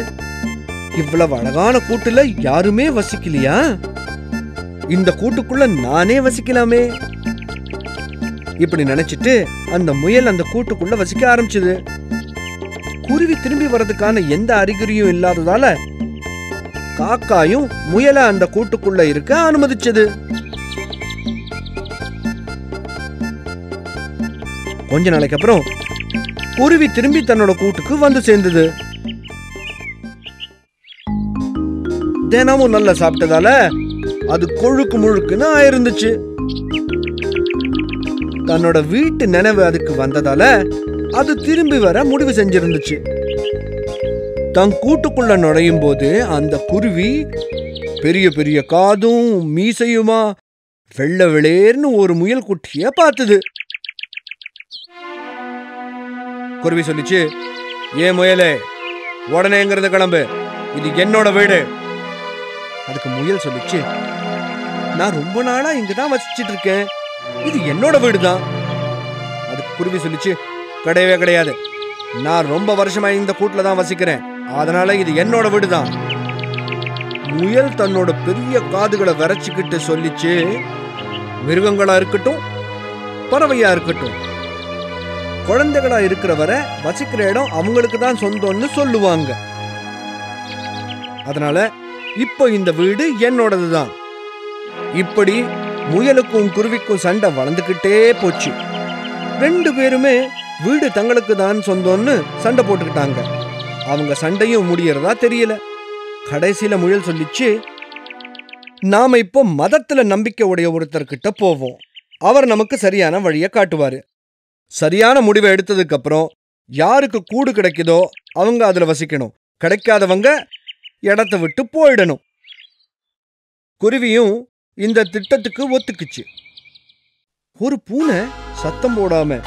இவ்வளவு அழகான கூட்டுல யாருமே வசிக்கலையா? இந்த கூட்டுக்குள்ள நானே வசிக்கலாமே. இப்படி நினைச்சிட்டு அந்த முயல் அந்த கூட்டுக்குள்ள வசிக்க ஆரம்பிச்சது. குருவி திரும்பி வர்றதுக்கான எந்த அறிகுறியும் இல்லாததால காக்காயும் முயல அந்த கூட்டுக்குள்ள இருக்க அனுமதிச்சது. கொஞ்ச நாளைக்கு அப்புறம் குருவி திரும்பி தன்னோட கூட்டுக்கு வந்து சேர்ந்தது. தினமும் நல்லா சாப்பிட்டதால அது கொழுக்கு முழுக்குன்னு ஆயிருந்துச்சு. தன்னோட வீட்டு நினைவு அதுக்கு வந்ததால அது திரும்பி வர முடிவு செஞ்சிருந்துச்சு. தன் கூட்டுக்குள்ள நுழையும் போது அந்த குருவி பெரிய பெரிய காதும் மீசையுமா வெள்ள வெளியேர்னு ஒரு முயல் குட்டிய பார்த்தது. குருவி சொல்லிச்சு, ஏ முயலே, உடனேங்கிறது கிளம்பு, இது என்னோட வீடு. அதுக்கு முயல் சொல்லிச்சு, நான் ரொம்ப நாளா இங்கதான் வசிச்சுட்டு இருக்கேன், இது என்னோட வீடு தான். அதுக்கு குருவி சொல்லிச்சு, கிடையவே கிடையாது, நான் ரொம்ப வருஷமா இந்த கூட்டுல தான் வசிக்கிறேன், அதனால இது என்னோட வீடுதான். முயல் தன்னோட பெரிய காதுகளை வரைச்சுக்கிட்டு சொல்லிச்சு, மிருகங்களா இருக்கட்டும், பறவையா இருக்கட்டும், குழந்தைகளா இருக்கிறவரை வசிக்கிற இடம் அவங்களுக்கு தான் சொந்தம்னு சொல்லுவாங்க. அதனால இப்போ இந்த வீடு என்னோடது தான். இப்படி முயலுக்கும் குருவிக்கும் சண்டை வளர்ந்துக்கிட்டே போச்சு. ரெண்டு பேருமே வீடு தங்களுக்கு தான் சொந்தம்னு சண்டை போட்டுக்கிட்டாங்க. அவங்க சண்டையும் முடியறதா தெரியல. கடைசியில முயல் சொல்லிச்சு, நாம இப்போ மதத்துல நம்பிக்கை உடைய ஒருத்தர்கிட்ட போவோம், அவர் நமக்கு சரியான வழியை காட்டுவாரு. சரியான முடிவை எடுத்ததுக்கு அப்புறம் யாருக்கு கூடு கிடைக்குதோ அவங்க அதுல வசிக்கணும், கிடைக்காதவங்க இடத்தை விட்டு போயிடணும். குருவியும் இந்த திட்டத்துக்கு ஒத்துக்குச்சு. ஒரு பூனை சத்தம் போடாம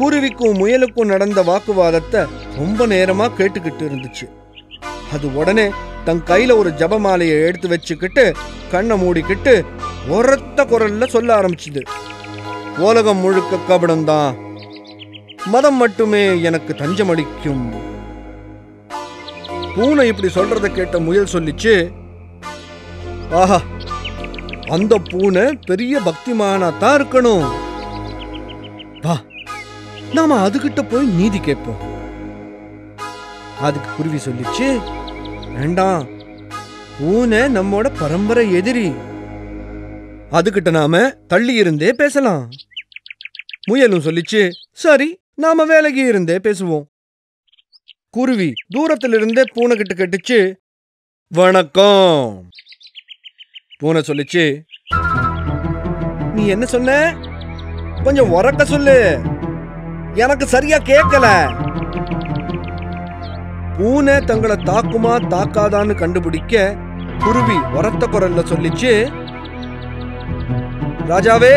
குருவிக்கும் முயலுக்கும் நடந்த வாக்குவாதத்தை ரொம்ப நேரமா கேட்டுக்கிட்டு இருந்துச்சு. அது உடனே தன் கையில ஒரு ஜபமாலையை எடுத்து வச்சுக்கிட்டு கண்ணை மூடிக்கிட்டு ஒரத்த குரல்ல சொல்ல ஆரம்பிச்சுது. உலகம் முழுக்க கபடம்தான், மதம் மட்டுமே எனக்கு தஞ்சமளிக்கும். பூனை இப்படி சொல்றத கேட்ட முயல் சொல்லிச்சு, ஆஹா, அந்த பூனை பெரிய பக்திமானாத்தான் இருக்கணும், வா நாம அதுகிட்ட போய் நீதி கேட்போம். அதுக்கு குருவி சொல்லிச்சு, வேண்டாம், பூனை நம்மோட பரம்பரை எதிரி, அதுகிட்ட நாம தள்ளி இருந்தே பேசலாம். முயலும் சொல்லிச்சு, சரி நாம வேலைக்கு இருந்தே பேசுவோம். குருவி தூரத்திலிருந்தே பூனை கிட்ட கேட்டுச்சு, வணக்கம். பூனை சொல்லிச்சு, நீ என்ன சொன்ன? கொஞ்சம் உரக்க சொல்லு, எனக்கு சரியா கேட்கல. பூனை தங்களை தாக்குமா தாக்காதான்னு கண்டுபிடிக்க குருவி உரத்த குரல்ல சொல்லிச்சு, ராஜாவே,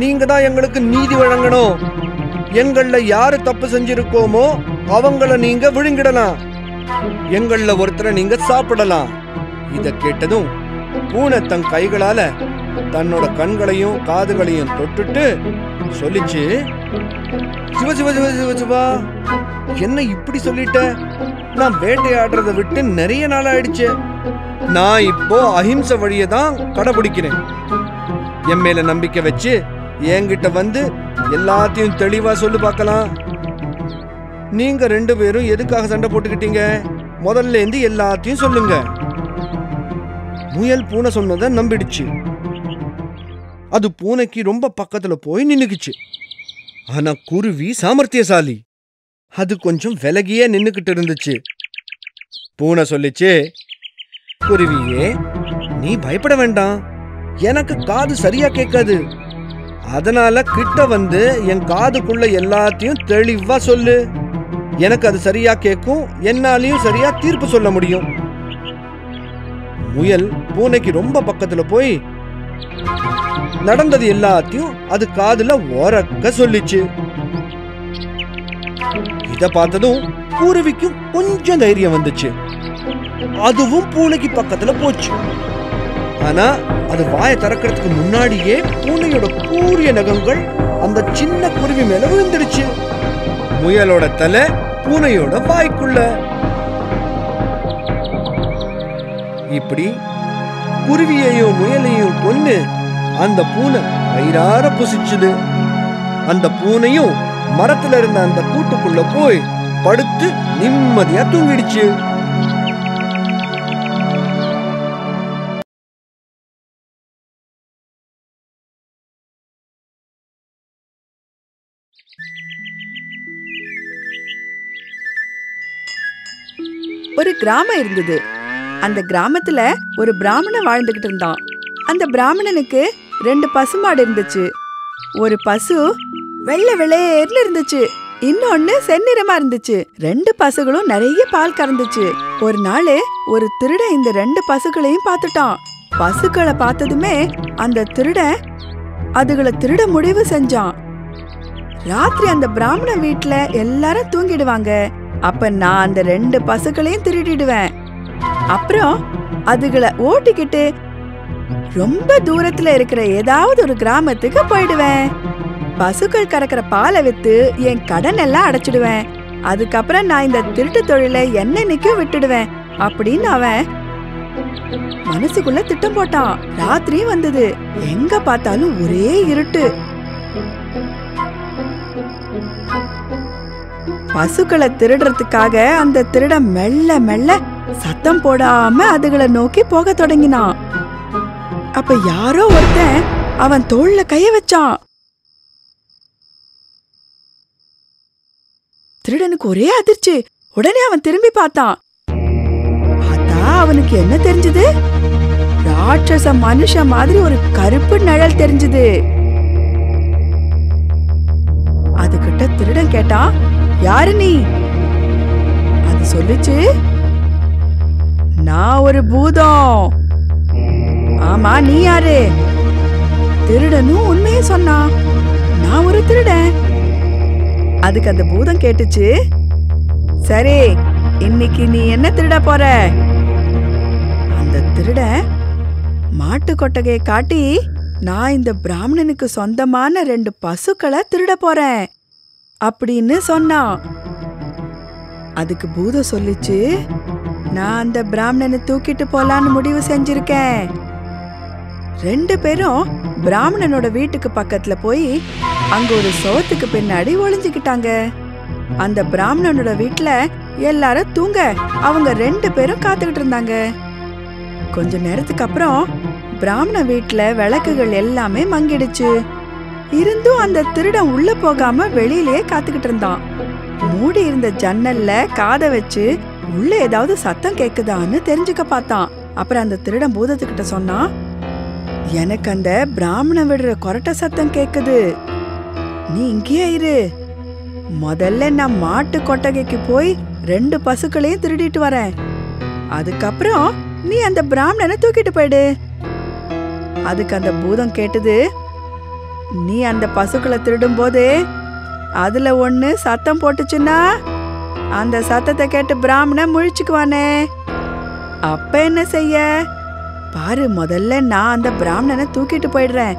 நீங்க தான் எங்களுக்கு நீதி வழங்கணும். எங்கள யாரு தப்பு செஞ்சிருக்கோமோ அவங்கள நீங்க விழுங்கிடலாம், எங்கள ஒருத்தரை நீங்க சாப்பிடலாம். இத கேட்டதும் பூனை தன் கைகளால தன்னோட கண்களையும் காதுகளையும் தொட்டுட்டு சொல்லிச்சு, சிவ சிவ சிவ சிவ சிவா, என்ன இப்படி சொல்லிட்ட? நான் வேட்டையாடுறதை விட்டு நிறைய நாள் ஆயிடுச்சு. நான் இப்போ அஹிம்சை வழியை தான் கடைபிடிக்கிறேன். என் மேல நம்பிக்கை வச்சு என்கிட்ட வந்து எல்லாத்தையும் தெளிவா சொல்லு பார்க்கலாம். நீங்க ரெண்டு பேரும் எதுக்காக சண்டை போட்டுக்கிட்டீங்க? முதல்ல இருந்து எல்லாத்தையும் சொல்லுங்க. முயல் பூனை சொன்னதை நம்பிடுச்சு. அது பூனைக்கு ரொம்ப பக்கத்துல போய் நின்னுக்குச்சு. ஆனா குருவி சாமர்த்தியசாலி, அது கொஞ்சம் விலகியே நின்னுக்கிட்டு இருந்துச்சு. பூனை சொல்லிச்சு, குருவியே, நீ பயப்பட வேண்டாம், எனக்கு காது சரியா கேட்காது, அதனால கிட்ட வந்து என் காதுக்குள்ள எல்லாத்தையும் தெளிவா சொல்லு. எனக்கு அது சரியா கேட்கும், என்னாலையும் சரியா தீர்ப்பு சொல்ல முடியும். முயல் பூனைக்கு ரொம்ப பக்கத்துல போய் நடந்தது எல்லாத்தையும் அது காதுல ஒரக்க சொல்லிச்சு. இத பார்த்ததும் குருவிக்கும் கொஞ்சம் தைரியம் வந்துச்சு. அதுவும் பூனைக்கு பக்கத்துல போச்சு. ஆனா அது வாயை திறக்கிறதுக்கு முன்னாடியே பூனையோட கூரிய நகங்கள் அந்த சின்ன குருவி மேல விழுந்துடுச்சு. முயலோட தலை பூனையோட வாய்க்குள்ள. இப்படி குருவியையும் முயலையும் கொண்டு அந்த பூனை வயிறார புசிச்சுது. அந்த பூனையும் மரத்துல இருந்த அந்த கூட்டுக்குள்ள போய் படுத்து நிம்மதியா தூங்கிடுச்சு. ஒரு கிராமம் இருந்தது. அந்த கிராமத்துல ஒரு பிராமணன் வாழ்ந்துகிட்டு இருந்தான். அந்த பிராமணனுக்கு ரெண்டு பசுமாடு இருந்துச்சு. ஒரு பசு வெள்ளை வெள்ளையர்ல இருந்துச்சு, இன்னொன்னு செந்நிறமா இருந்துச்சு. ரெண்டு பசுகளும் நிறைய பால் கறந்துச்சு. ஒரு நாள் ஒரு திருடன் இந்த ரெண்டு பசுகளையும் பார்த்துட்டான். பசுக்களை பார்த்ததுமே அந்த திருடன் அதுகளை திருட முடிவு செஞ்சான். ராத்திரி அந்த பிராமண வீட்டுல எல்லாரும் தூங்கிடுவாங்க, அப்ப நான் அந்த ரெண்டு பசுக்களையும் திருடிடுவேன். அப்புறம் அதுகளை ஓட்டிக்கிட்டு ரொம்ப தூரத்துல இருக்கிற ஏதாவது ஒரு கிராமத்துக்கு போயிடுவேன். பசுக்கள் கறக்கிற பாலை வித்து என் கடன் எல்லாம் அடைச்சிடுவேன். அதுக்கப்புறம் நான் இந்த திருட்டு தொழிலை என்னைக்கும் விட்டுடுவேன் அப்படின்னு அவன் மனசுக்குள்ள திட்டம் போட்டான். ராத்திரி வந்தது, எங்க பார்த்தாலும் ஒரே இருட்டு. பசுக்களை திருடுறதுக்காக அந்த திருட மெல்ல மெல்ல சத்தம் போடாம அதுகளை நோக்கி போக தொடங்கினான். அப்ப யாரோ ஒருத்தன் அவன் தோள்ல கைய வச்சான். திருடனுக்கு ஒரே அதிர்ச்சி. உடனே அவன் திரும்பி பார்த்தான். பார்த்தா அவனுக்கு என்ன தெரிஞ்சது? ராட்சச மனுஷன் மாதிரி ஒரு கருப்பு நிழல் தெரிஞ்சது. அதுகிட்ட திருடன் கேட்டான், யாரு நீ? அது சொல்லுச்சு, நான் ஒரு பூதம். ஆமா, நீ யாரு? திருடனும் உண்மையே சொன்னான், நான் ஒரு திருடன். அதுக்கு அந்த பூதம் கேட்டுச்சு, சரி, இன்னைக்கு நீ என்ன திருட போற? அந்த திருட மாட்டு கொட்டகையை காட்டி, நான் இந்த பிராமணனுக்கு சொந்தமான 2 பசுக்களை திருட போறேன் அப்படின்னு சொன்னான். அதுக்கு பூதம் சொல்லிச்சு, நான் அந்த பிராமணனை தூக்கிட்டு போலான்னு முடிவு செஞ்சிருக்கேன். 2 பேரும் பிராமணனோட வீட்டுக்கு பக்கத்துல போய் அங்க ஒரு சோத்துக்கு பின்னாடி ஒளிஞ்சுக்கிட்டாங்க. அந்த பிராமணனோட வீட்டுல எல்லாரும் தூங்க அவங்க 2 பேரும் காத்துக்கிட்டு இருந்தாங்க. கொஞ்ச நேரத்துக்கு அப்புறம் பிராமண வீட்டுல விளக்குகள் எல்லாமே மங்கிடுச்சு. இருந்தும் அந்த திருடன் உள்ள போகாம வெளியிலேயே காத்துக்கிட்டு இருந்தான். மூடி இருந்த ஜன்னல்ல காதை வச்சு உள்ள ஏதாவது சத்தம் கேக்குதான்னு தெரிஞ்சுக்க பார்த்தான். அப்புறம் அந்த திருடன் பூதத்துக்கிட்ட சொன்னான், எனக்கு அந்த பிராமண விடுற கொரட்ட சத்தம் கேக்குது, நீ இங்கேயே இரு. முதல்ல நான் மாட்டு கொட்டகைக்கு போய் 2 பசுக்களையும் திருடிட்டு வரேன். அதுக்கப்புறம் நீ அந்த பிராமணனை தூக்கிட்டு போயிடு. அதுக்கு அந்த பூதம் கேட்டது, நீ அந்த பசுக்களை திருடும் போது அதுல ஒண்ணு சத்தம் போட்டுச்சுன்னா அந்த சத்தத்தை கேட்டு பிராமணன் முழிச்சுக்குவானே, அப்ப என்ன செய்ய? பாரு, முதல்ல நான் அந்த பிராமணனை தூக்கிட்டு போயிடுறேன்,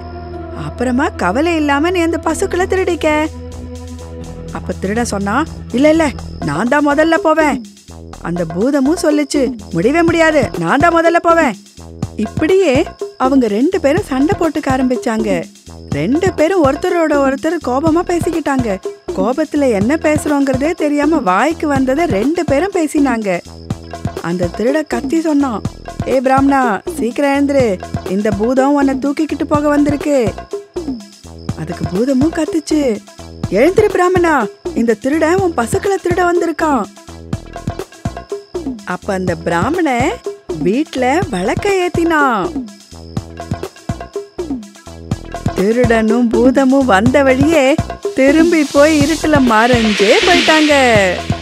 அப்புறமா கவலை இல்லாம நீ அந்த பசுக்களை திருடிக்க. அப்ப திருட சொன்னா, இல்ல இல்ல, நான் தான் முதல்ல போவேன். அந்த பூதமும் சொல்லிச்சு, முடியவே முடியாது, நான் தான் முதல்ல போவேன். இப்படியே அவங்க 2 பேரும் சண்டை போட்டுக்க ஆரம்பிச்சாங்க. 2 பேரும் ஒருத்தரோட ஒருத்தர் கோபமா பேசிக்கிட்டாங்க. கோபத்துல என்ன பேசுறோங்கிறதே தெரியாம வாய்க்கு வந்ததை 2 பேரும் பேசினாங்க. அந்த திருட கத்தி சொன்னான், ஏ பிராமணா, சீக்கிரம் எழுந்துரு, இந்த பூதம் உன்னை தூக்கிக்கிட்டு போக வந்திருக்கு. அதுக்கு பூதமும் கத்துச்சு, எழுந்துரு பிராமணா, இந்த திருட உன் பசுக்களை திருட வந்திருக்கான். அப்ப அந்த பிராமண வீட்டுல விளக்க ஏத்தினான். திருடனும் பூதமும் வந்த வழியே திரும்பி போய் இருட்டுல மறைஞ்சே போயிட்டாங்க.